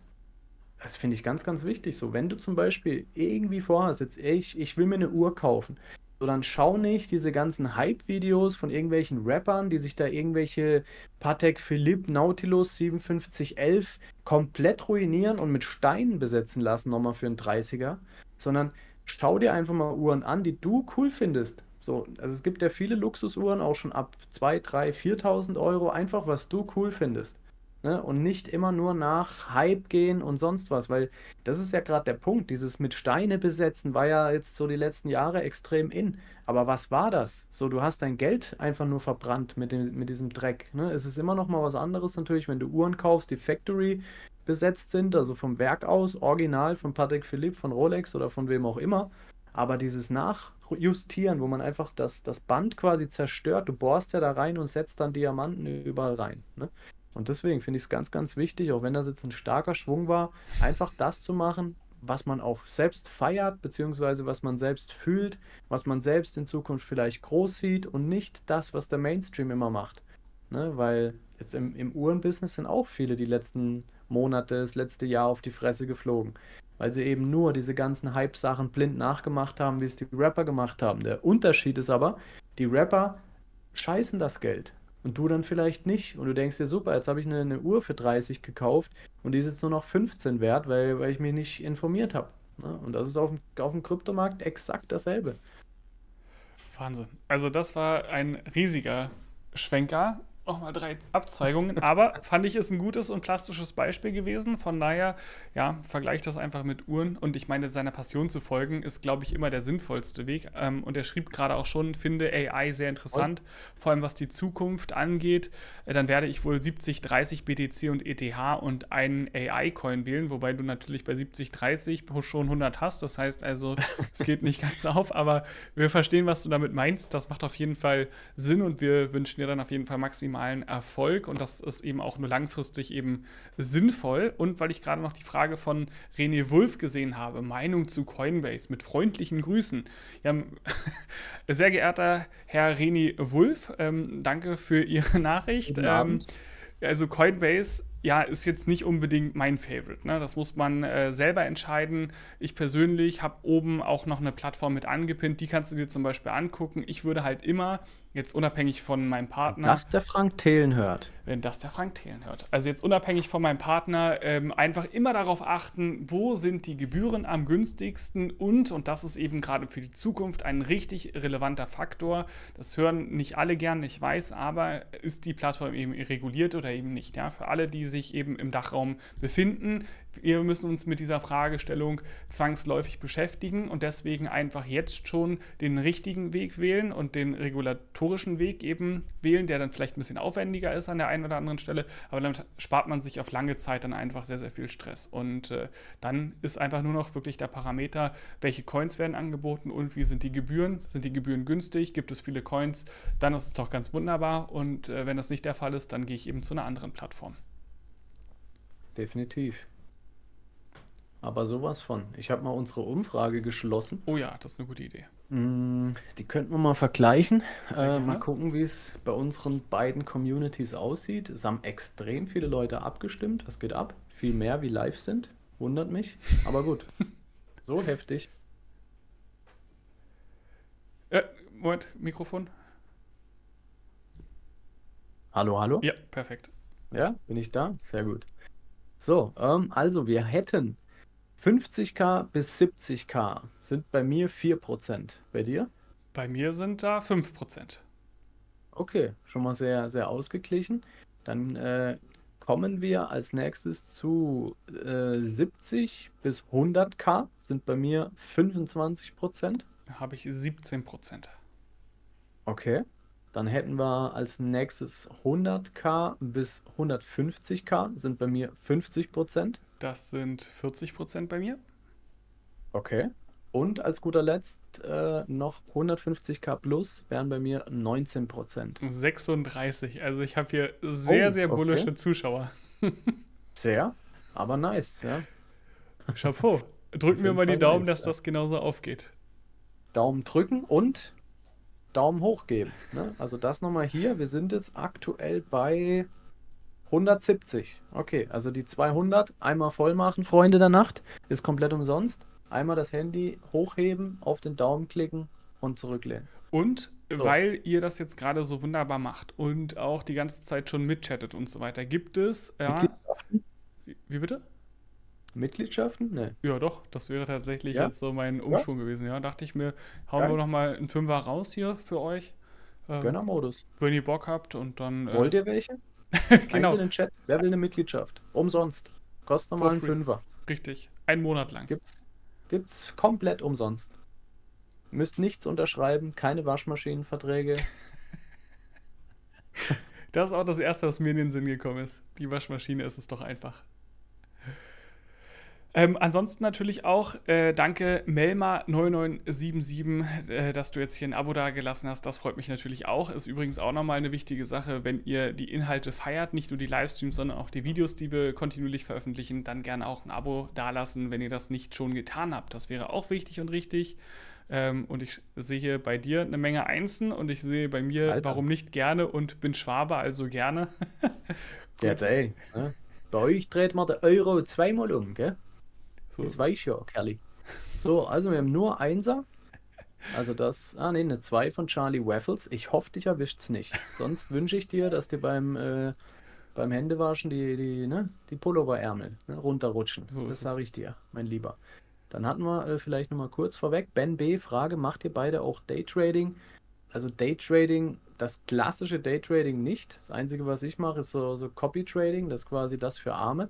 das finde ich ganz, ganz wichtig. So, wenn du zum Beispiel irgendwie vorhast, jetzt, ey, ich will mir eine Uhr kaufen, so, dann schau nicht diese ganzen Hype-Videos von irgendwelchen Rappern, die sich da irgendwelche Patek Philippe Nautilus 5711 komplett ruinieren und mit Steinen besetzen lassen, nochmal für einen 30er, sondern schau dir einfach mal Uhren an, die du cool findest. So, also es gibt ja viele Luxusuhren, auch schon ab 2.000, 3.000, 4.000 Euro, einfach was du cool findest. Ne? Und nicht immer nur nach Hype gehen und sonst was, weil das ist ja gerade der Punkt, dieses mit Steine besetzen war ja jetzt so die letzten Jahre extrem in, aber was war das? So, du hast dein Geld einfach nur verbrannt mit diesem Dreck, ne? Es ist immer noch mal was anderes natürlich, wenn du Uhren kaufst, die Factory besetzt sind, also vom Werk aus, original von Patek Philippe, von Rolex oder von wem auch immer, aber dieses Nachjustieren, wo man einfach das Band quasi zerstört, du bohrst ja da rein und setzt dann Diamanten überall rein, ne? Und deswegen finde ich es ganz, ganz wichtig, auch wenn das jetzt ein starker Schwung war, einfach das zu machen, was man auch selbst feiert, beziehungsweise was man selbst fühlt, was man selbst in Zukunft vielleicht groß sieht und nicht das, was der Mainstream immer macht. Ne? Weil jetzt im Uhrenbusiness sind auch viele die letzten Monate, das letzte Jahr auf die Fresse geflogen, weil sie eben nur diese ganzen Hype-Sachen blind nachgemacht haben, wie es die Rapper gemacht haben. Der Unterschied ist aber, die Rapper scheißen das Geld. Und du dann vielleicht nicht. Und du denkst dir, super, jetzt habe ich eine Uhr für 30 gekauft und die ist jetzt nur noch 15 wert, weil ich mich nicht informiert habe. Ne? Und das ist auf dem Kryptomarkt exakt dasselbe. Wahnsinn. Also das war ein riesiger Schwenker. Nochmal 3 Abzweigungen. Aber fand ich, ist ein gutes und plastisches Beispiel gewesen. Von daher, ja, vergleich das einfach mit Uhren. Und ich meine, seiner Passion zu folgen, ist, glaube ich, immer der sinnvollste Weg. Und er schrieb gerade auch schon, finde AI sehr interessant, vor allem was die Zukunft angeht. Dann werde ich wohl 70/30 BTC und ETH und einen AI-Coin wählen, wobei du natürlich bei 70/30 schon 100 hast. Das heißt also, es geht nicht ganz auf, aber wir verstehen, was du damit meinst. Das macht auf jeden Fall Sinn und wir wünschen dir dann auf jeden Fall maximalen Erfolg und das ist eben auch nur langfristig eben sinnvoll. Und weil ich gerade noch die Frage von René Wulff gesehen habe, Meinung zu Coinbase mit freundlichen Grüßen. Ja, sehr geehrter Herr René Wulff, danke für Ihre Nachricht. Also Coinbase, ja, ist jetzt nicht unbedingt mein Favorite. Ne? Das muss man selber entscheiden. Ich persönlich habe oben auch noch eine Plattform mit angepinnt. Die kannst du dir zum Beispiel angucken. Ich würde halt immer, jetzt unabhängig von meinem Partner... Wenn das der Frank Thelen hört. Also jetzt unabhängig von meinem Partner, einfach immer darauf achten, wo sind die Gebühren am günstigsten und das ist eben gerade für die Zukunft ein richtig relevanter Faktor. Das hören nicht alle gern, ich weiß, aber ist die Plattform eben reguliert oder eben nicht. Ja? Für alle, die sich eben im Dachraum befinden, wir müssen uns mit dieser Fragestellung zwangsläufig beschäftigen und deswegen einfach jetzt schon den richtigen Weg wählen und den regulatorischen Weg eben wählen, der dann vielleicht ein bisschen aufwendiger ist an der einen oder anderen Stelle, aber damit spart man sich auf lange Zeit dann einfach sehr, sehr viel Stress. Und dann ist einfach nur noch wirklich der Parameter, welche Coins werden angeboten und wie sind die Gebühren? Sind die Gebühren günstig? Gibt es viele Coins? Dann ist es doch ganz wunderbar. Und wenn das nicht der Fall ist, dann gehe ich eben zu einer anderen Plattform. Definitiv. Aber sowas von. Ich habe mal unsere Umfrage geschlossen. Oh ja, das ist eine gute Idee. Die könnten wir mal vergleichen. Mal gucken, wie es bei unseren beiden Communities aussieht. Es haben extrem viele Leute abgestimmt. Was geht ab? Viel mehr, wie live sind. Wundert mich. Aber gut. So heftig. Moment, Mikrofon. Hallo, hallo? Ja, perfekt. Ja, bin ich da? Sehr gut. So, also wir hätten... 50k bis 70k sind bei mir 4%. Bei dir? Bei mir sind da 5%. Okay, schon mal sehr, sehr ausgeglichen. Dann kommen wir als nächstes zu 70 bis 100k sind bei mir 25%. Da habe ich 17%. Okay, dann hätten wir als nächstes 100k bis 150k sind bei mir 50%. Das sind 40% bei mir. Okay. Und als guter Letzt noch 150k plus wären bei mir 19%. 36. Also ich habe hier sehr, sehr bullische Zuschauer. Sehr, aber nice. Ja. Chapeau. Drücken wir mal die Daumen, dass das genauso aufgeht. Daumen drücken und Daumen hoch geben. Ne? Also das nochmal hier. Wir sind jetzt aktuell bei... 170, okay, also die 200, einmal voll machen, Freunde der Nacht, ist komplett umsonst. Einmal das Handy hochheben, auf den Daumen klicken und zurücklehnen. Und so, weil ihr das jetzt gerade so wunderbar macht und auch die ganze Zeit schon mitchattet und so weiter, gibt es... Ja, wie bitte? Mitgliedschaften? Ne. Ja doch, das wäre tatsächlich jetzt so mein Umschwung gewesen. Ja, dachte ich mir, hauen wir nochmal einen Fünfer raus hier für euch. Gönnermodus. Wenn ihr Bock habt und dann... Wollt ihr welche? Genau. Einzelnen Chat. Wer will eine Mitgliedschaft? Umsonst. Kostet normal einen Fünfer. Richtig. Einen Monat lang. Gibt's komplett umsonst. Müsst nichts unterschreiben, keine Waschmaschinenverträge. Das ist auch das Erste, was mir in den Sinn gekommen ist. Die Waschmaschine ist es doch einfach. Ansonsten natürlich auch danke Melma9977, dass du jetzt hier ein Abo dagelassen hast. Das freut mich natürlich auch. Ist übrigens auch nochmal eine wichtige Sache, wenn ihr die Inhalte feiert, nicht nur die Livestreams, sondern auch die Videos, die wir kontinuierlich veröffentlichen, dann gerne auch ein Abo dalassen, wenn ihr das nicht schon getan habt. Das wäre auch wichtig und richtig. Und ich sehe bei dir eine Menge Einsen und ich sehe bei mir, Alter, warum nicht gerne und bin Schwabe, also gerne. Ja, ey, ne? Bei euch dreht man den Euro zweimal um, gell? So. Das weiß ich ja, Kerli. So, also wir haben nur Einser. Also das, ah ne, eine 2 von Charlie Waffles. Ich hoffe, dich erwischt's nicht. Sonst wünsche ich dir, dass dir beim Händewaschen die Pulloverärmel runterrutschen. So, das sage ich dir, mein Lieber. Dann hatten wir vielleicht nochmal kurz vorweg. Ben B. Frage, macht ihr beide auch Daytrading? Also Daytrading, das klassische Daytrading nicht. Das Einzige, was ich mache, ist so Copy-Trading. Das ist quasi das für Arme.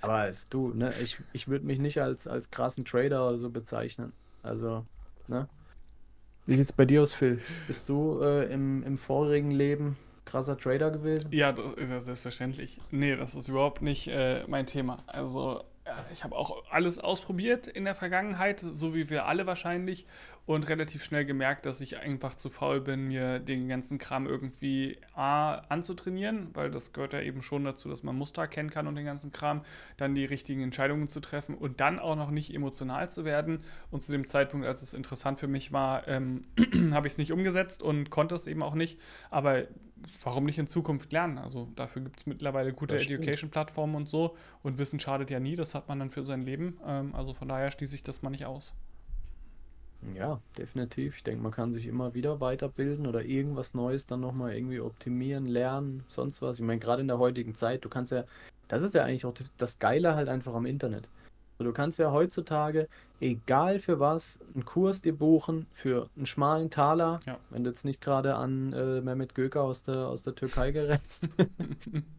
Aber du, ne, ich würde mich nicht als krassen Trader oder so bezeichnen. Also, ne? Wie sieht's bei dir aus, Phil? Bist du im vorigen Leben krasser Trader gewesen? Ja, selbstverständlich. Nee, das ist überhaupt nicht mein Thema. Also, ich habe auch alles ausprobiert in der Vergangenheit, so wie wir alle wahrscheinlich, und relativ schnell gemerkt, dass ich einfach zu faul bin, mir den ganzen Kram irgendwie anzutrainieren, weil das gehört ja eben schon dazu, dass man Muster erkennen kann und den ganzen Kram, dann die richtigen Entscheidungen zu treffen und dann auch noch nicht emotional zu werden. Und zu dem Zeitpunkt, als es interessant für mich war, habe ich es nicht umgesetzt und konnte es eben auch nicht, aber warum nicht in Zukunft lernen? Also dafür gibt es mittlerweile gute Education-Plattformen und so. Und Wissen schadet ja nie, das hat man dann für sein Leben. Also von daher schließe ich das mal nicht aus. Ja, definitiv. Ich denke, man kann sich immer wieder weiterbilden oder irgendwas Neues dann nochmal irgendwie optimieren, lernen, sonst was. Ich meine, gerade in der heutigen Zeit, du kannst ja, das ist ja eigentlich auch das Geile halt einfach am Internet. Du kannst ja heutzutage, egal für was, einen Kurs dir buchen für einen schmalen Taler, ja, wenn du jetzt nicht gerade an Mehmet Göker aus der Türkei gerätst.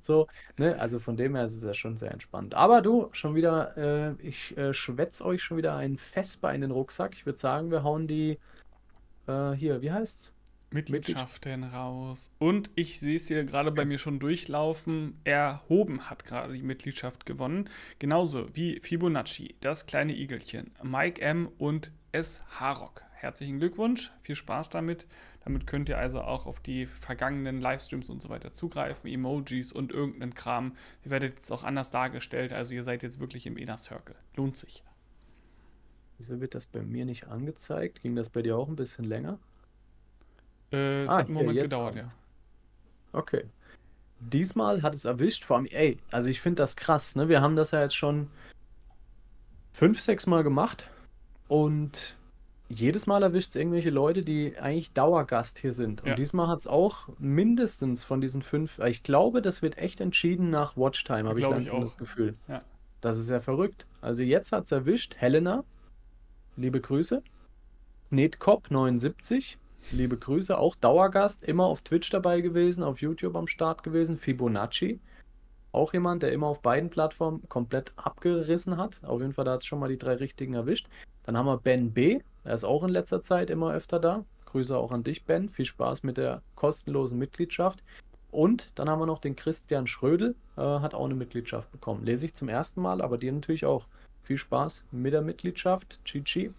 So, ne? Also von dem her ist es ja schon sehr entspannt. Aber du, schon wieder, ich schwätze euch schon wieder ein Festbein in den Rucksack. Ich würde sagen, wir hauen die, hier, wie heißt's? Mitgliedschaften raus. Und ich sehe es hier gerade bei mir schon durchlaufen. Erhoben hat gerade die Mitgliedschaft gewonnen. Genauso wie Fibonacci, das kleine Igelchen, Mike M. und S. Harrock. Herzlichen Glückwunsch, viel Spaß damit. Damit könnt ihr also auch auf die vergangenen Livestreams und so weiter zugreifen, Emojis und irgendeinen Kram. Ihr werdet jetzt auch anders dargestellt, also ihr seid jetzt wirklich im Inner Circle. Lohnt sich. Wieso wird das bei mir nicht angezeigt? Ging das bei dir auch ein bisschen länger? Es hat einen Moment gedauert, ja. Okay. Diesmal hat es erwischt, vor allem, ey, also ich finde das krass, ne? Wir haben das ja jetzt schon 5, 6 Mal gemacht und jedes Mal erwischt es irgendwelche Leute, die eigentlich Dauergast hier sind. Und ja, diesmal hat es auch mindestens von diesen 5, ich glaube, das wird echt entschieden nach Watchtime, habe ich langsam das Gefühl. Ja. Das ist ja verrückt. Also jetzt hat es erwischt Helena, liebe Grüße, Netcop79, liebe Grüße, auch Dauergast, immer auf Twitch dabei gewesen, auf YouTube am Start gewesen, Fibonacci, auch jemand, der immer auf beiden Plattformen komplett abgerissen hat, auf jeden Fall, da hat es schon mal die 3 richtigen erwischt. Dann haben wir Ben B., er ist auch in letzter Zeit immer öfter da, Grüße auch an dich, Ben, viel Spaß mit der kostenlosen Mitgliedschaft. Und dann haben wir noch den Christian Schrödel, hat auch eine Mitgliedschaft bekommen, lese ich zum ersten Mal, aber dir natürlich auch. Viel Spaß mit der Mitgliedschaft, Chichi.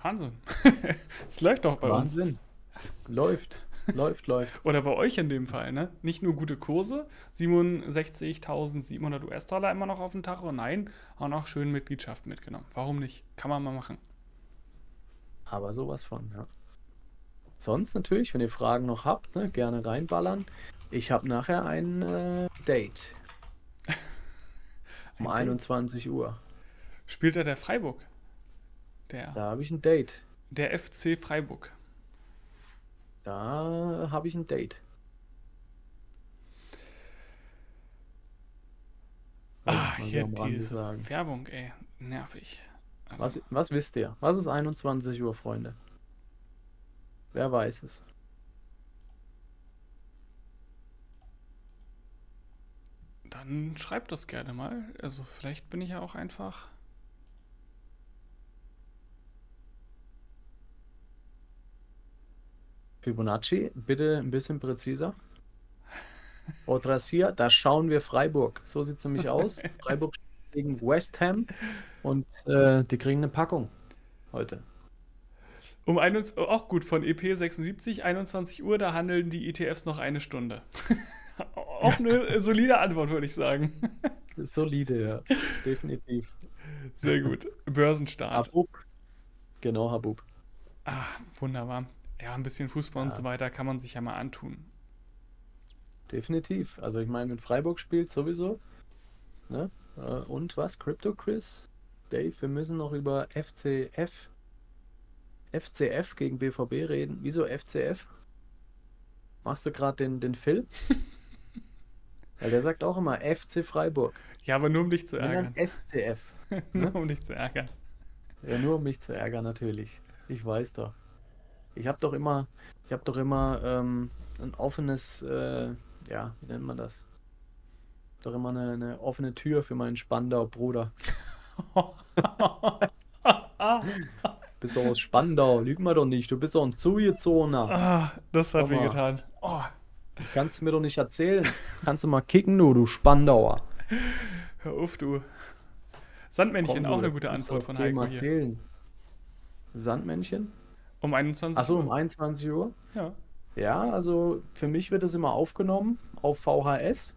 Wahnsinn. Es läuft doch bei uns. Wahnsinn. Läuft. Oder bei euch in dem Fall, ne? Nicht nur gute Kurse, 67.700 US-Dollar immer noch auf dem Tacho, nein, auch noch schön Mitgliedschaft mitgenommen. Warum nicht? Kann man mal machen. Aber sowas von, ja. Sonst natürlich, wenn ihr Fragen noch habt, ne, gerne reinballern. Ich habe nachher ein Date. Um 21 Uhr. Spielt er der Freiburg? Da habe ich ein Date. Der FC Freiburg. Da habe ich ein Date. Ach, hier diese Werbung, ey. Nervig. Also. Was wisst ihr? Was ist 21 Uhr, Freunde? Wer weiß es? Dann schreibt das gerne mal. Also vielleicht bin ich ja auch einfach... Fibonacci, bitte ein bisschen präziser. Otras hier, da schauen wir Freiburg. So sieht es nämlich aus. Freiburg gegen West Ham und die kriegen eine Packung heute. Um 21 Uhr, auch gut, von EP76, 21 Uhr, da handeln die ETFs noch eine Stunde. Auch eine solide Antwort, würde ich sagen. Solide, ja. Definitiv. Sehr gut. Börsenstart. Habub. Genau, Habub. Ah, wunderbar. Ja, ein bisschen Fußball und so weiter kann man sich ja mal antun. Definitiv. Also ich meine, wenn Freiburg spielt sowieso. Ne? Und was? Crypto Chris? Dave, wir müssen noch über FCF gegen BVB reden. Wieso FCF? Machst du gerade den Phil? Weil der sagt auch immer FC Freiburg. Ja, aber nur um dich zu ärgern. SCF. Nur um dich zu ärgern. Ja, nur um mich zu ärgern, natürlich. Ich weiß doch. Ich habe doch immer ein offenes, ja, wie nennt man das? Ich habe doch immer eine offene Tür für meinen Spandau-Bruder. Bist doch aus Spandau, lüg mal doch nicht, du bist doch ein Zugezogener. Ah, das hat weh getan. Oh. Kannst du mir doch nicht erzählen. Kannst du mal kicken, du Spandauer. Hör auf, du. Sandmännchen, komm, auch eine gute Antwort von Heiko hier. Erzählen. Sandmännchen? Um 21 Uhr. Achso, um 21 Uhr? Ja. Ja, also für mich wird das immer aufgenommen auf VHS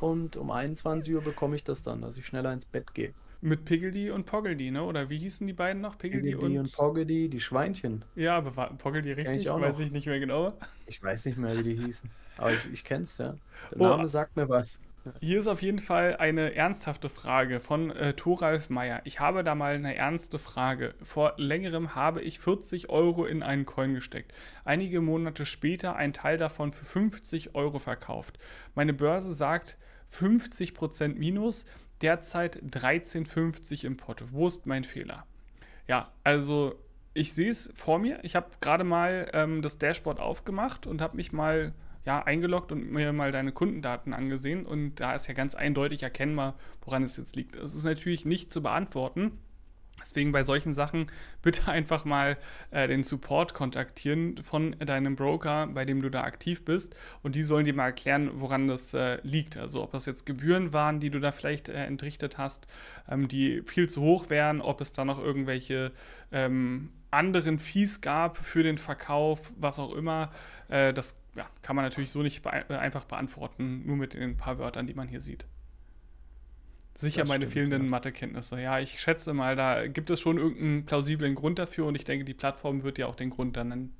und um 21 Uhr bekomme ich das dann, dass ich schneller ins Bett gehe. Mit Piggledy und Poggledy, ne? Oder wie hießen die beiden noch? Piggledy und Poggledy, die Schweinchen. Ja, aber war Poggledy richtig? Ich weiß ich nicht mehr genau. Ich weiß nicht mehr, wie die hießen. Aber ich kenn's, ja. Der Name sagt mir was. Hier ist auf jeden Fall eine ernsthafte Frage von Thoralf Mayer. Ich habe da mal eine ernste Frage. Vor längerem habe ich 40 € in einen Coin gesteckt. Einige Monate später ein Teil davon für 50 € verkauft. Meine Börse sagt 50% minus, derzeit 13,50 im Pott. Wo ist mein Fehler? Ja, also ich sehe es vor mir. Ich habe gerade mal das Dashboard aufgemacht und habe mich mal... ja, eingeloggt und mir mal deine Kundendaten angesehen und da ist ja ganz eindeutig erkennbar, woran es jetzt liegt. Es ist natürlich nicht zu beantworten, deswegen bei solchen Sachen bitte einfach mal den Support kontaktieren von deinem Broker, bei dem du da aktiv bist und die sollen dir mal erklären, woran das liegt. Also ob das jetzt Gebühren waren, die du da vielleicht entrichtet hast, die viel zu hoch wären, ob es da noch irgendwelche... anderen Fees gab für den Verkauf, was auch immer, das ja, kann man natürlich so nicht einfach beantworten, nur mit den paar Wörtern, die man hier sieht. Sicher das meine stimmt, fehlenden ja. Mathekenntnisse. Ja, ich schätze mal, da gibt es schon irgendeinen plausiblen Grund dafür und ich denke, die Plattform wird ja auch den Grund dann nennen.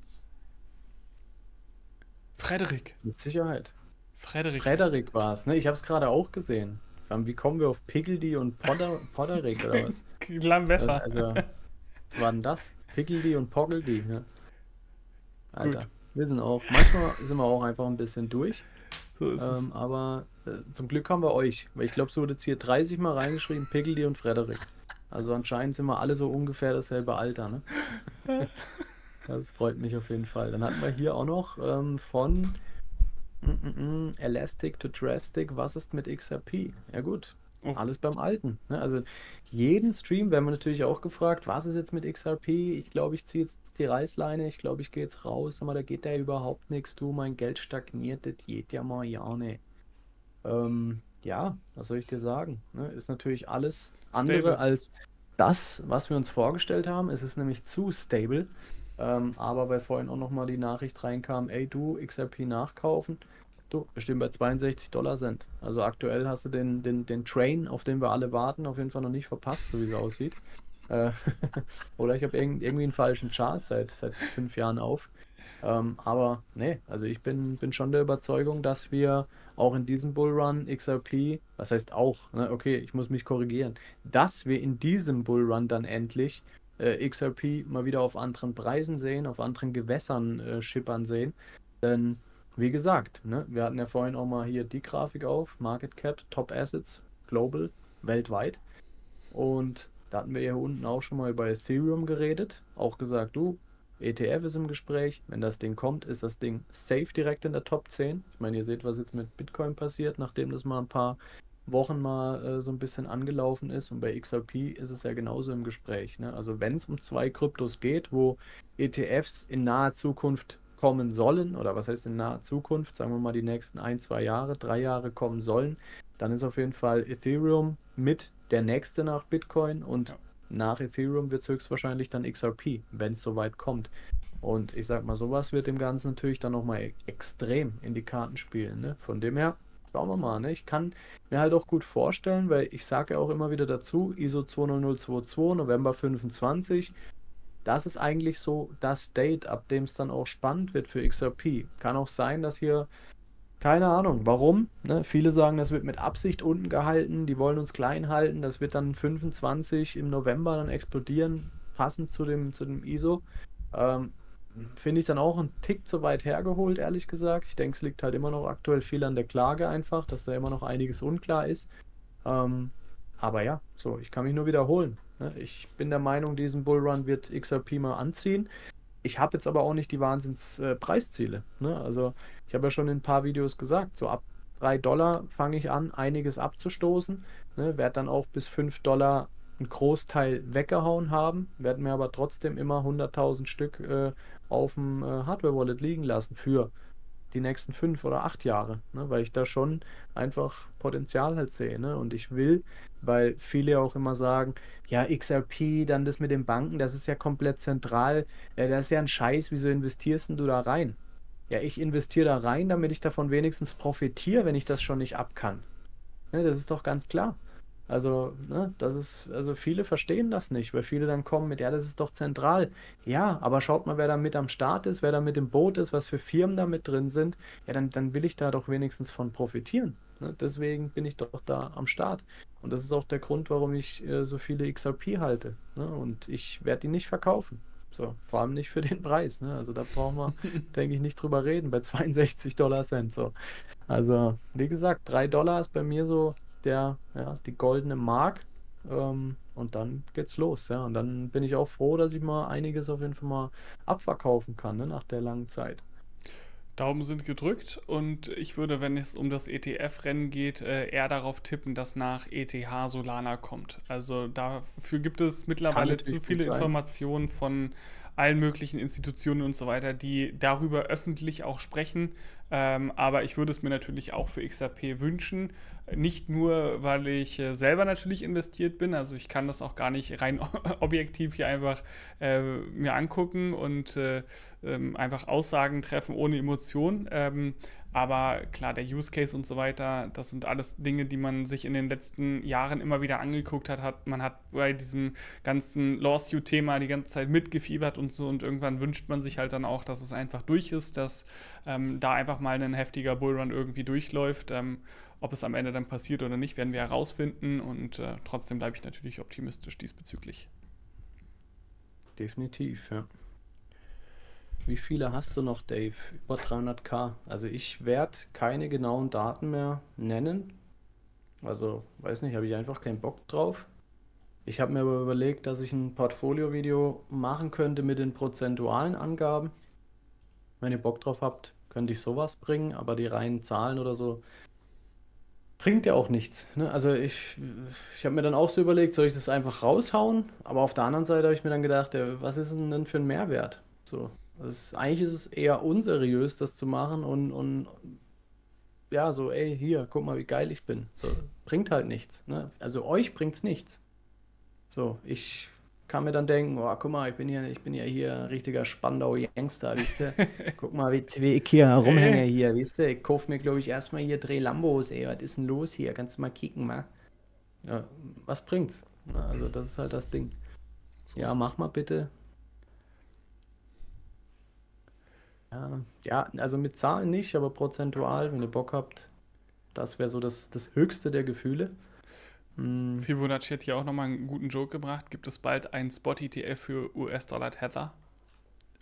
Frederik. Mit Sicherheit. Frederik war es, ne? Ich habe es gerade auch gesehen. Wie kommen wir auf Piggledy und Podderik oder was? Klang besser. Also, was war denn das? Piggledy und Poggledy, ne? Alter, gut. Wir sind auch, manchmal sind wir auch einfach ein bisschen durch, so ist es. Aber zum Glück haben wir euch, weil ich glaube, so wurde jetzt hier 30 Mal reingeschrieben, Piggledy und Frederik. Also anscheinend sind wir alle so ungefähr dasselbe Alter, ne? Das freut mich auf jeden Fall. Dann hatten wir hier auch noch von Elastic to Drastic, was ist mit XRP? Ja gut. Oh. Alles beim Alten. Ne? Also jeden Stream werden wir natürlich auch gefragt, was ist jetzt mit XRP? Ich glaube, ich ziehe jetzt die Reißleine. Ich glaube, ich gehe jetzt raus. Aber da geht ja überhaupt nichts. Du, mein Geld stagniert. Das geht ja mal ja nicht. Ja, was soll ich dir sagen? Ne? Ist natürlich alles andere stable als das, was wir uns vorgestellt haben. Es ist nämlich zu stable. Aber weil vorhin auch nochmal die Nachricht reinkam, ey du, XRP nachkaufen. Du, wir stehen bei 62 Dollar Cent. Also aktuell hast du den Train, auf den wir alle warten, auf jeden Fall noch nicht verpasst, so wie es aussieht. Oder ich habe irgendwie einen falschen Chart seit 5 Jahren auf. Aber nee, also ich bin schon der Überzeugung, dass wir auch in diesem Bullrun XRP, was heißt auch, ne, okay, ich muss mich korrigieren, dass wir in diesem Bullrun dann endlich XRP mal wieder auf anderen Preisen sehen, auf anderen Gewässern schippern sehen. Denn wie gesagt, ne, wir hatten ja vorhin auch mal hier die Grafik auf, Market Cap, Top Assets, Global, weltweit. Und da hatten wir hier unten auch schon mal über Ethereum geredet. Auch gesagt, du, ETF ist im Gespräch. Wenn das Ding kommt, ist das Ding safe direkt in der Top 10. Ich meine, ihr seht, was jetzt mit Bitcoin passiert, nachdem das mal ein paar Wochen mal so ein bisschen angelaufen ist. Und bei XRP ist es ja genauso im Gespräch. Ne? Also wenn es um zwei Kryptos geht, wo ETFs in naher Zukunft kommen sollen, oder was heißt in naher Zukunft, sagen wir mal die nächsten 1, 2 Jahre, 3 Jahre kommen sollen, dann ist auf jeden Fall Ethereum mit der nächste nach Bitcoin und nach Ethereum wird es höchstwahrscheinlich dann XRP, wenn es soweit kommt. Und ich sag mal, sowas wird dem Ganzen natürlich dann nochmal extrem in die Karten spielen. Ne? Von dem her, schauen wir mal. Ne? Ich kann mir halt auch gut vorstellen, weil ich sage ja auch immer wieder dazu, ISO 20022, November 25, das ist eigentlich so das Date, ab dem es dann auch spannend wird für XRP. Kann auch sein, dass hier, keine Ahnung, warum. Ne? Viele sagen, das wird mit Absicht unten gehalten, die wollen uns klein halten, das wird dann 25 im November dann explodieren, passend zu dem ISO. Finde ich dann auch einen Tick zu weit hergeholt, ehrlich gesagt. Ich denke, es liegt halt immer noch aktuell viel an der Klage einfach, dass da immer noch einiges unklar ist. Aber ja, so, ich kann mich nur wiederholen. Ne? Ich bin der Meinung, diesen Bullrun wird XRP mal anziehen. Ich habe jetzt aber auch nicht die Wahnsinnspreisziele. Ne? Also ich habe ja schon in ein paar Videos gesagt, so ab $3 fange ich an, einiges abzustoßen. Ne? Werde dann auch bis $5 einen Großteil weggehauen haben, werden mir aber trotzdem immer 100.000 Stück auf dem Hardware-Wallet liegen lassen für die nächsten 5 oder 8 Jahre, ne? Weil ich da schon einfach Potenzial halt sehe, ne? Und ich will, weil viele auch immer sagen, ja XRP, dann das mit den Banken, das ist ja komplett zentral, das ist ja ein Scheiß, wieso investierst denn du da rein? Ja, ich investiere da rein, damit ich davon wenigstens profitiere, wenn ich das schon nicht ab kann. Ne? Das ist doch ganz klar. Also, ne, das ist, also viele verstehen das nicht, weil viele dann kommen mit, ja, das ist doch zentral. Ja, aber schaut mal, wer da mit am Start ist, wer da mit im Boot ist, was für Firmen da mit drin sind. Ja, dann will ich da doch wenigstens von profitieren. Ne? Deswegen bin ich doch da am Start. Und das ist auch der Grund, warum ich so viele XRP halte. Ne? Und ich werde die nicht verkaufen. So, vor allem nicht für den Preis. Ne? Also da brauchen wir, denke ich, nicht drüber reden, bei $0.62. So. Also, wie gesagt, $3 ist bei mir so die goldene Mark, und dann geht's los, ja, und dann bin ich auch froh, dass ich mal einiges auf jeden Fall mal abverkaufen kann, ne, nach der langen Zeit. Daumen sind gedrückt und ich würde, wenn es um das ETF-Rennen geht, eher darauf tippen, dass nach ETH Solana kommt. Also dafür gibt es mittlerweile zu viele Informationen von allen möglichen Institutionen und so weiter, die darüber öffentlich auch sprechen. Aber ich würde es mir natürlich auch für XRP wünschen. Nicht nur, weil ich selber natürlich investiert bin, also ich kann das auch gar nicht rein objektiv hier einfach mir angucken und einfach Aussagen treffen ohne Emotion. Aber klar, der Use Case und so weiter, das sind alles Dinge, die man sich in den letzten Jahren immer wieder angeguckt hat. Man hat bei diesem ganzen Lawsuit-Thema die ganze Zeit mitgefiebert und so, und irgendwann wünscht man sich halt dann auch, dass es einfach durch ist, dass da einfach mal ein heftiger Bullrun irgendwie durchläuft. Ob es am Ende dann passiert oder nicht, werden wir herausfinden, und trotzdem bleibe ich natürlich optimistisch diesbezüglich. Definitiv, ja. Wie viele hast du noch, Dave? Über 300.000. Also ich werde keine genauen Daten mehr nennen. Also, weiß nicht, habe ich einfach keinen Bock drauf. Ich habe mir aber überlegt, dass ich ein Portfolio-Video machen könnte mit den prozentualen Angaben. Wenn ihr Bock drauf habt, könnte ich sowas bringen, aber die reinen Zahlen oder so bringt ja auch nichts. Ne? Also ich habe mir dann auch so überlegt, soll ich das einfach raushauen? Aber auf der anderen Seite habe ich mir dann gedacht, ja, was ist denn für ein Mehrwert? So. Eigentlich ist es eher unseriös, das zu machen und ja, so, ey, hier, guck mal, wie geil ich bin. So, bringt halt nichts. Ne? Also euch bringt's nichts. So, ich kann mir dann denken, oh, guck mal, ich bin ja hier ein richtiger Spandau-Gangster, wisst ihr? Guck mal, wie ich hier rumhänge hier, wisst ihr? Ich kauf mir, glaube ich, erstmal hier Drehlambos, ey, was ist denn los hier? Kannst du mal kicken, mal? Ja, was bringt's? Also, das ist halt das Ding. So, ja, mach mal bitte. Ja, also mit Zahlen nicht, aber prozentual, wenn ihr Bock habt, das wäre so das Höchste der Gefühle. Fibonacci hat hier auch nochmal einen guten Joke gebracht. Gibt es bald einen Spot-ETF für US-Dollar-Tether?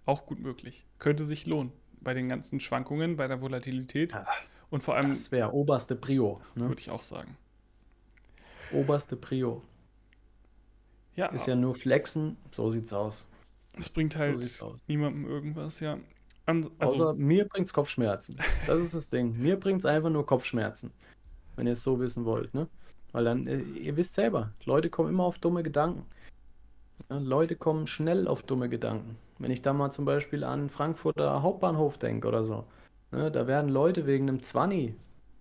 Auch gut möglich. Könnte sich lohnen. Bei den ganzen Schwankungen, bei der Volatilität. Ja, und vor allem, das wäre oberste Prio. Ne? Würde ich auch sagen. Oberste Prio. Ja, ist ja nur Flexen, so sieht's aus. Es bringt halt niemandem irgendwas, ja. Also, außer mir bringt's Kopfschmerzen. Das ist das Ding. Mir bringt's einfach nur Kopfschmerzen. wenn ihr es so wissen wollt, ne? Weil dann, ihr wisst selber, Leute kommen immer auf dumme Gedanken. Ja, Leute kommen schnell auf dumme Gedanken. Wenn ich da mal zum Beispiel an Frankfurter Hauptbahnhof denke oder so, ne, da werden Leute wegen einem 20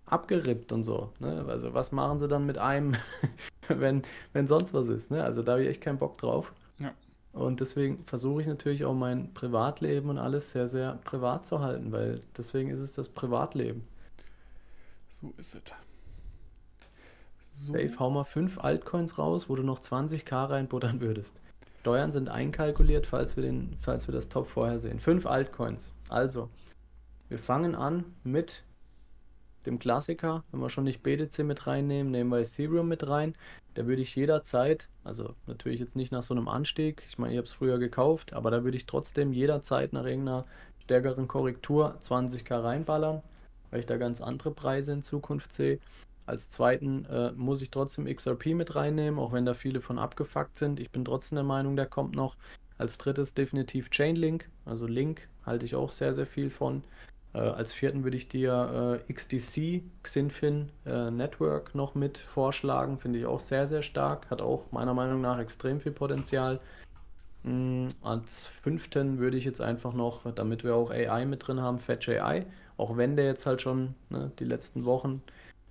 abgerippt und so. Ne? Also was machen sie dann mit einem, wenn sonst was ist? Ne? Also da habe ich echt keinen Bock drauf. Ja. Und deswegen versuche ich natürlich auch mein Privatleben und alles sehr, sehr privat zu halten, weil deswegen ist es das Privatleben. So ist es. So. Safe, hau mal 5 Altcoins raus, wo du noch 20.000 reinbuttern würdest. Steuern sind einkalkuliert, falls wir das Top vorher sehen. 5 Altcoins. Also, wir fangen an mit dem Klassiker. Wenn wir schon nicht BTC mit reinnehmen, nehmen wir Ethereum mit rein. Da würde ich jederzeit, also natürlich jetzt nicht nach so einem Anstieg, ich meine, ich habe es früher gekauft, aber da würde ich trotzdem jederzeit nach irgendeiner stärkeren Korrektur 20.000 reinballern, weil ich da ganz andere Preise in Zukunft sehe. Als zweiten muss ich trotzdem XRP mit reinnehmen, auch wenn da viele von abgefuckt sind. Ich bin trotzdem der Meinung, der kommt noch. Als drittes definitiv Chainlink, also Link, halte ich auch sehr, sehr viel von. Als vierten würde ich dir XDC, Xinfin Network noch mit vorschlagen, finde ich auch sehr, sehr stark. Hat auch meiner Meinung nach extrem viel Potenzial. Als fünften würde ich jetzt einfach noch, damit wir auch AI mit drin haben, Fetch AI. Auch wenn der jetzt halt schon, ne, die letzten Wochen,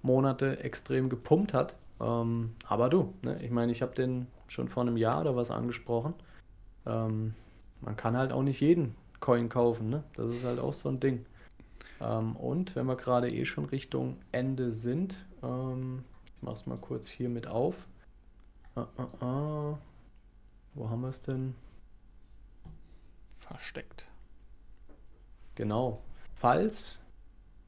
Monate extrem gepumpt hat, aber du, ne? Ich meine, ich habe den schon vor einem Jahr oder was angesprochen, man kann halt auch nicht jeden Coin kaufen, ne? Das ist halt auch so ein Ding, und wenn wir gerade schon Richtung Ende sind, ich mache es mal kurz hier mit auf, wo haben wir es denn? Versteckt. Genau, falls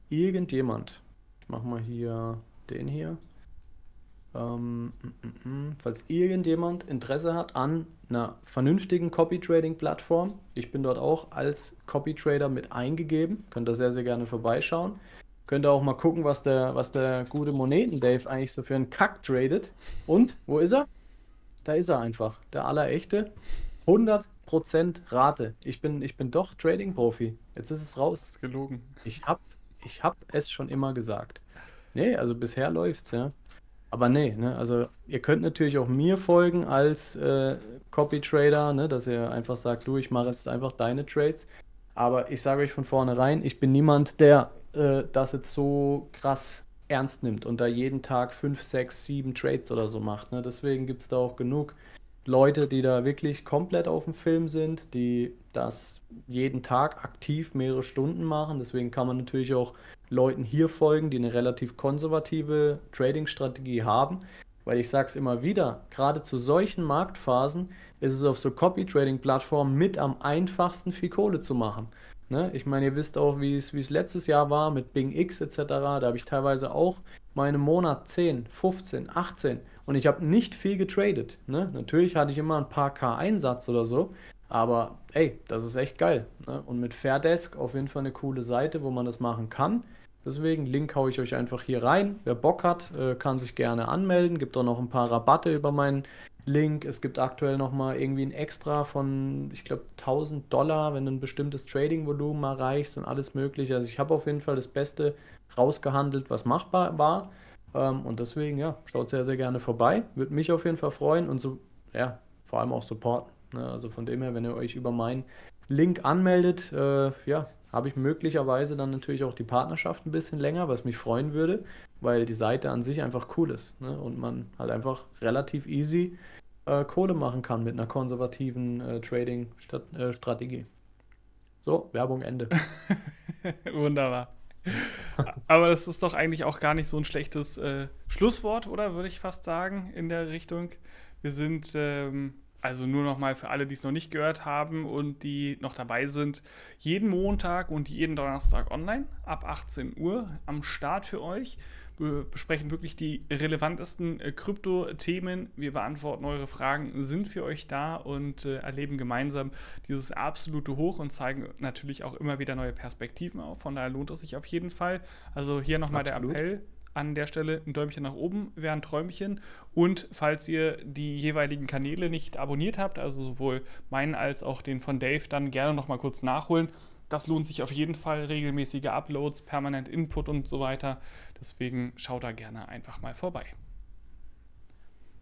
irgendjemand, machen wir hier den hier. Falls irgendjemand Interesse hat an einer vernünftigen Copy-Trading-Plattform, ich bin dort auch als Copy-Trader mit eingegeben, könnt ihr sehr, sehr gerne vorbeischauen. Könnt ihr auch mal gucken, was der gute Moneten-Dave eigentlich so für einen Kack tradet. Und, wo ist er? Da ist er einfach, der allerechte. 100% Rate. Ich bin doch Trading-Profi. Jetzt ist es raus. Das ist gelogen. Ich hab es schon immer gesagt. Nee, also bisher läuft's, ja. Aber nee, ne, also ihr könnt natürlich auch mir folgen als Copy-Trader, ne, dass ihr einfach sagt, du, ich mache jetzt einfach deine Trades. Aber ich sage euch von vornherein, ich bin niemand, der das jetzt so krass ernst nimmt und da jeden Tag 5, 6, 7 Trades oder so macht. Ne. Deswegen gibt es da auch genug Leute, die da wirklich komplett auf dem Film sind, die das jeden Tag aktiv mehrere Stunden machen. Deswegen kann man natürlich auch Leuten hier folgen, die eine relativ konservative Trading-Strategie haben. Weil ich sage es immer wieder, gerade zu solchen Marktphasen ist es auf so Copy-Trading-Plattformen mit am einfachsten viel Kohle zu machen. Ne? Ich meine, ihr wisst auch, wie es letztes Jahr war mit Bing X etc. Da habe ich teilweise auch meine Monat 10, 15, 18 und ich habe nicht viel getradet. Ne? Natürlich hatte ich immer ein paar K Einsatz oder so, aber ey, das ist echt geil. Ne? Und mit Fairdesk auf jeden Fall eine coole Seite, wo man das machen kann. Deswegen, Link haue ich euch einfach hier rein. Wer Bock hat, kann sich gerne anmelden. Gibt auch noch ein paar Rabatte über meinen Link. Es gibt aktuell nochmal irgendwie ein Extra von, ich glaube, $1.000, wenn du ein bestimmtes Trading-Volumen erreichst und alles mögliche. Also ich habe auf jeden Fall das Beste rausgehandelt, was machbar war. Und deswegen, ja, schaut sehr, sehr gerne vorbei. Würde mich auf jeden Fall freuen und so, ja, vor allem auch supporten. Also von dem her, wenn ihr euch über meinen Link anmeldet, ja, habe ich möglicherweise dann natürlich auch die Partnerschaft ein bisschen länger, was mich freuen würde, weil die Seite an sich einfach cool ist, ne? Und man halt einfach relativ easy Kohle machen kann mit einer konservativen Trading-Strategie. So, Werbung Ende. Wunderbar. Aber das ist doch eigentlich auch gar nicht so ein schlechtes Schlusswort, oder? Würde ich fast sagen, in der Richtung. Wir sind, also nur nochmal für alle, die es noch nicht gehört haben und die noch dabei sind, jeden Montag und jeden Donnerstag online, ab 18 Uhr am Start für euch. Wir besprechen wirklich die relevantesten Krypto-Themen. Wir beantworten eure Fragen, sind für euch da und erleben gemeinsam dieses absolute Hoch und zeigen natürlich auch immer wieder neue Perspektiven auf. Von daher lohnt es sich auf jeden Fall. Also hier nochmal der Appell. An der Stelle ein Däumchen nach oben wäre ein Träumchen. Und falls ihr die jeweiligen Kanäle nicht abonniert habt, also sowohl meinen als auch den von Dave, dann gerne nochmal kurz nachholen. Das lohnt sich auf jeden Fall, regelmäßige Uploads, permanent Input und so weiter. Deswegen schaut da gerne einfach mal vorbei.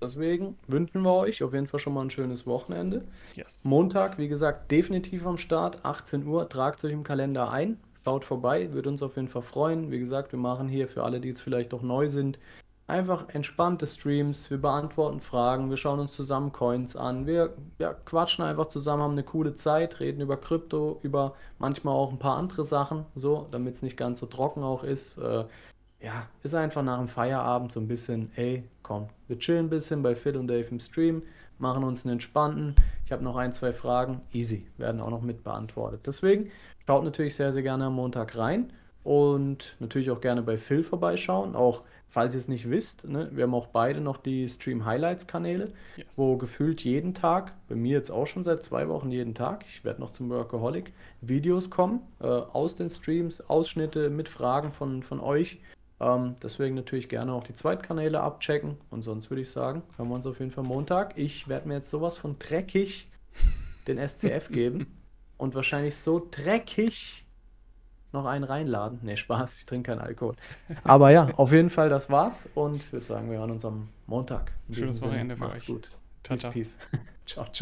Deswegen wünschen wir euch auf jeden Fall schon mal ein schönes Wochenende. Yes. Montag, wie gesagt, definitiv am Start, 18 Uhr, tragt euch im Kalender ein, schaut vorbei, wird uns auf jeden Fall freuen. Wie gesagt, wir machen hier für alle, die jetzt vielleicht doch neu sind, einfach entspannte Streams, wir beantworten Fragen, wir schauen uns zusammen Coins an, wir quatschen einfach zusammen, haben eine coole Zeit, reden über Krypto, über manchmal auch ein paar andere Sachen, so, damit es nicht ganz so trocken auch ist. Ja, ist einfach nach dem Feierabend so ein bisschen, ey, komm, wir chillen ein bisschen bei Phil und Dave im Stream, machen uns einen entspannten, ich habe noch ein, zwei Fragen, easy, werden auch noch mit beantwortet. Deswegen schaut natürlich sehr, sehr gerne am Montag rein und natürlich auch gerne bei Phil vorbeischauen, auch falls ihr es nicht wisst, ne, wir haben auch beide noch die Stream-Highlights-Kanäle, yes, wo gefühlt jeden Tag, bei mir jetzt auch schon seit 2 Wochen jeden Tag, ich werde noch zum Workaholic, Videos kommen aus den Streams, Ausschnitte mit Fragen von euch. Deswegen natürlich gerne auch die Zweitkanäle abchecken. Und sonst würde ich sagen, hören wir uns auf jeden Fall Montag. Ich werde mir jetzt sowas von dreckig den SCF geben und wahrscheinlich so dreckig noch einen reinladen. Ne, Spaß, ich trinke keinen Alkohol. Aber ja, auf jeden Fall, das war's. Und ich würde sagen, wir hören uns am Montag. Schönes Wochenende für euch. Macht's gut. Peace, peace. Ciao, ciao.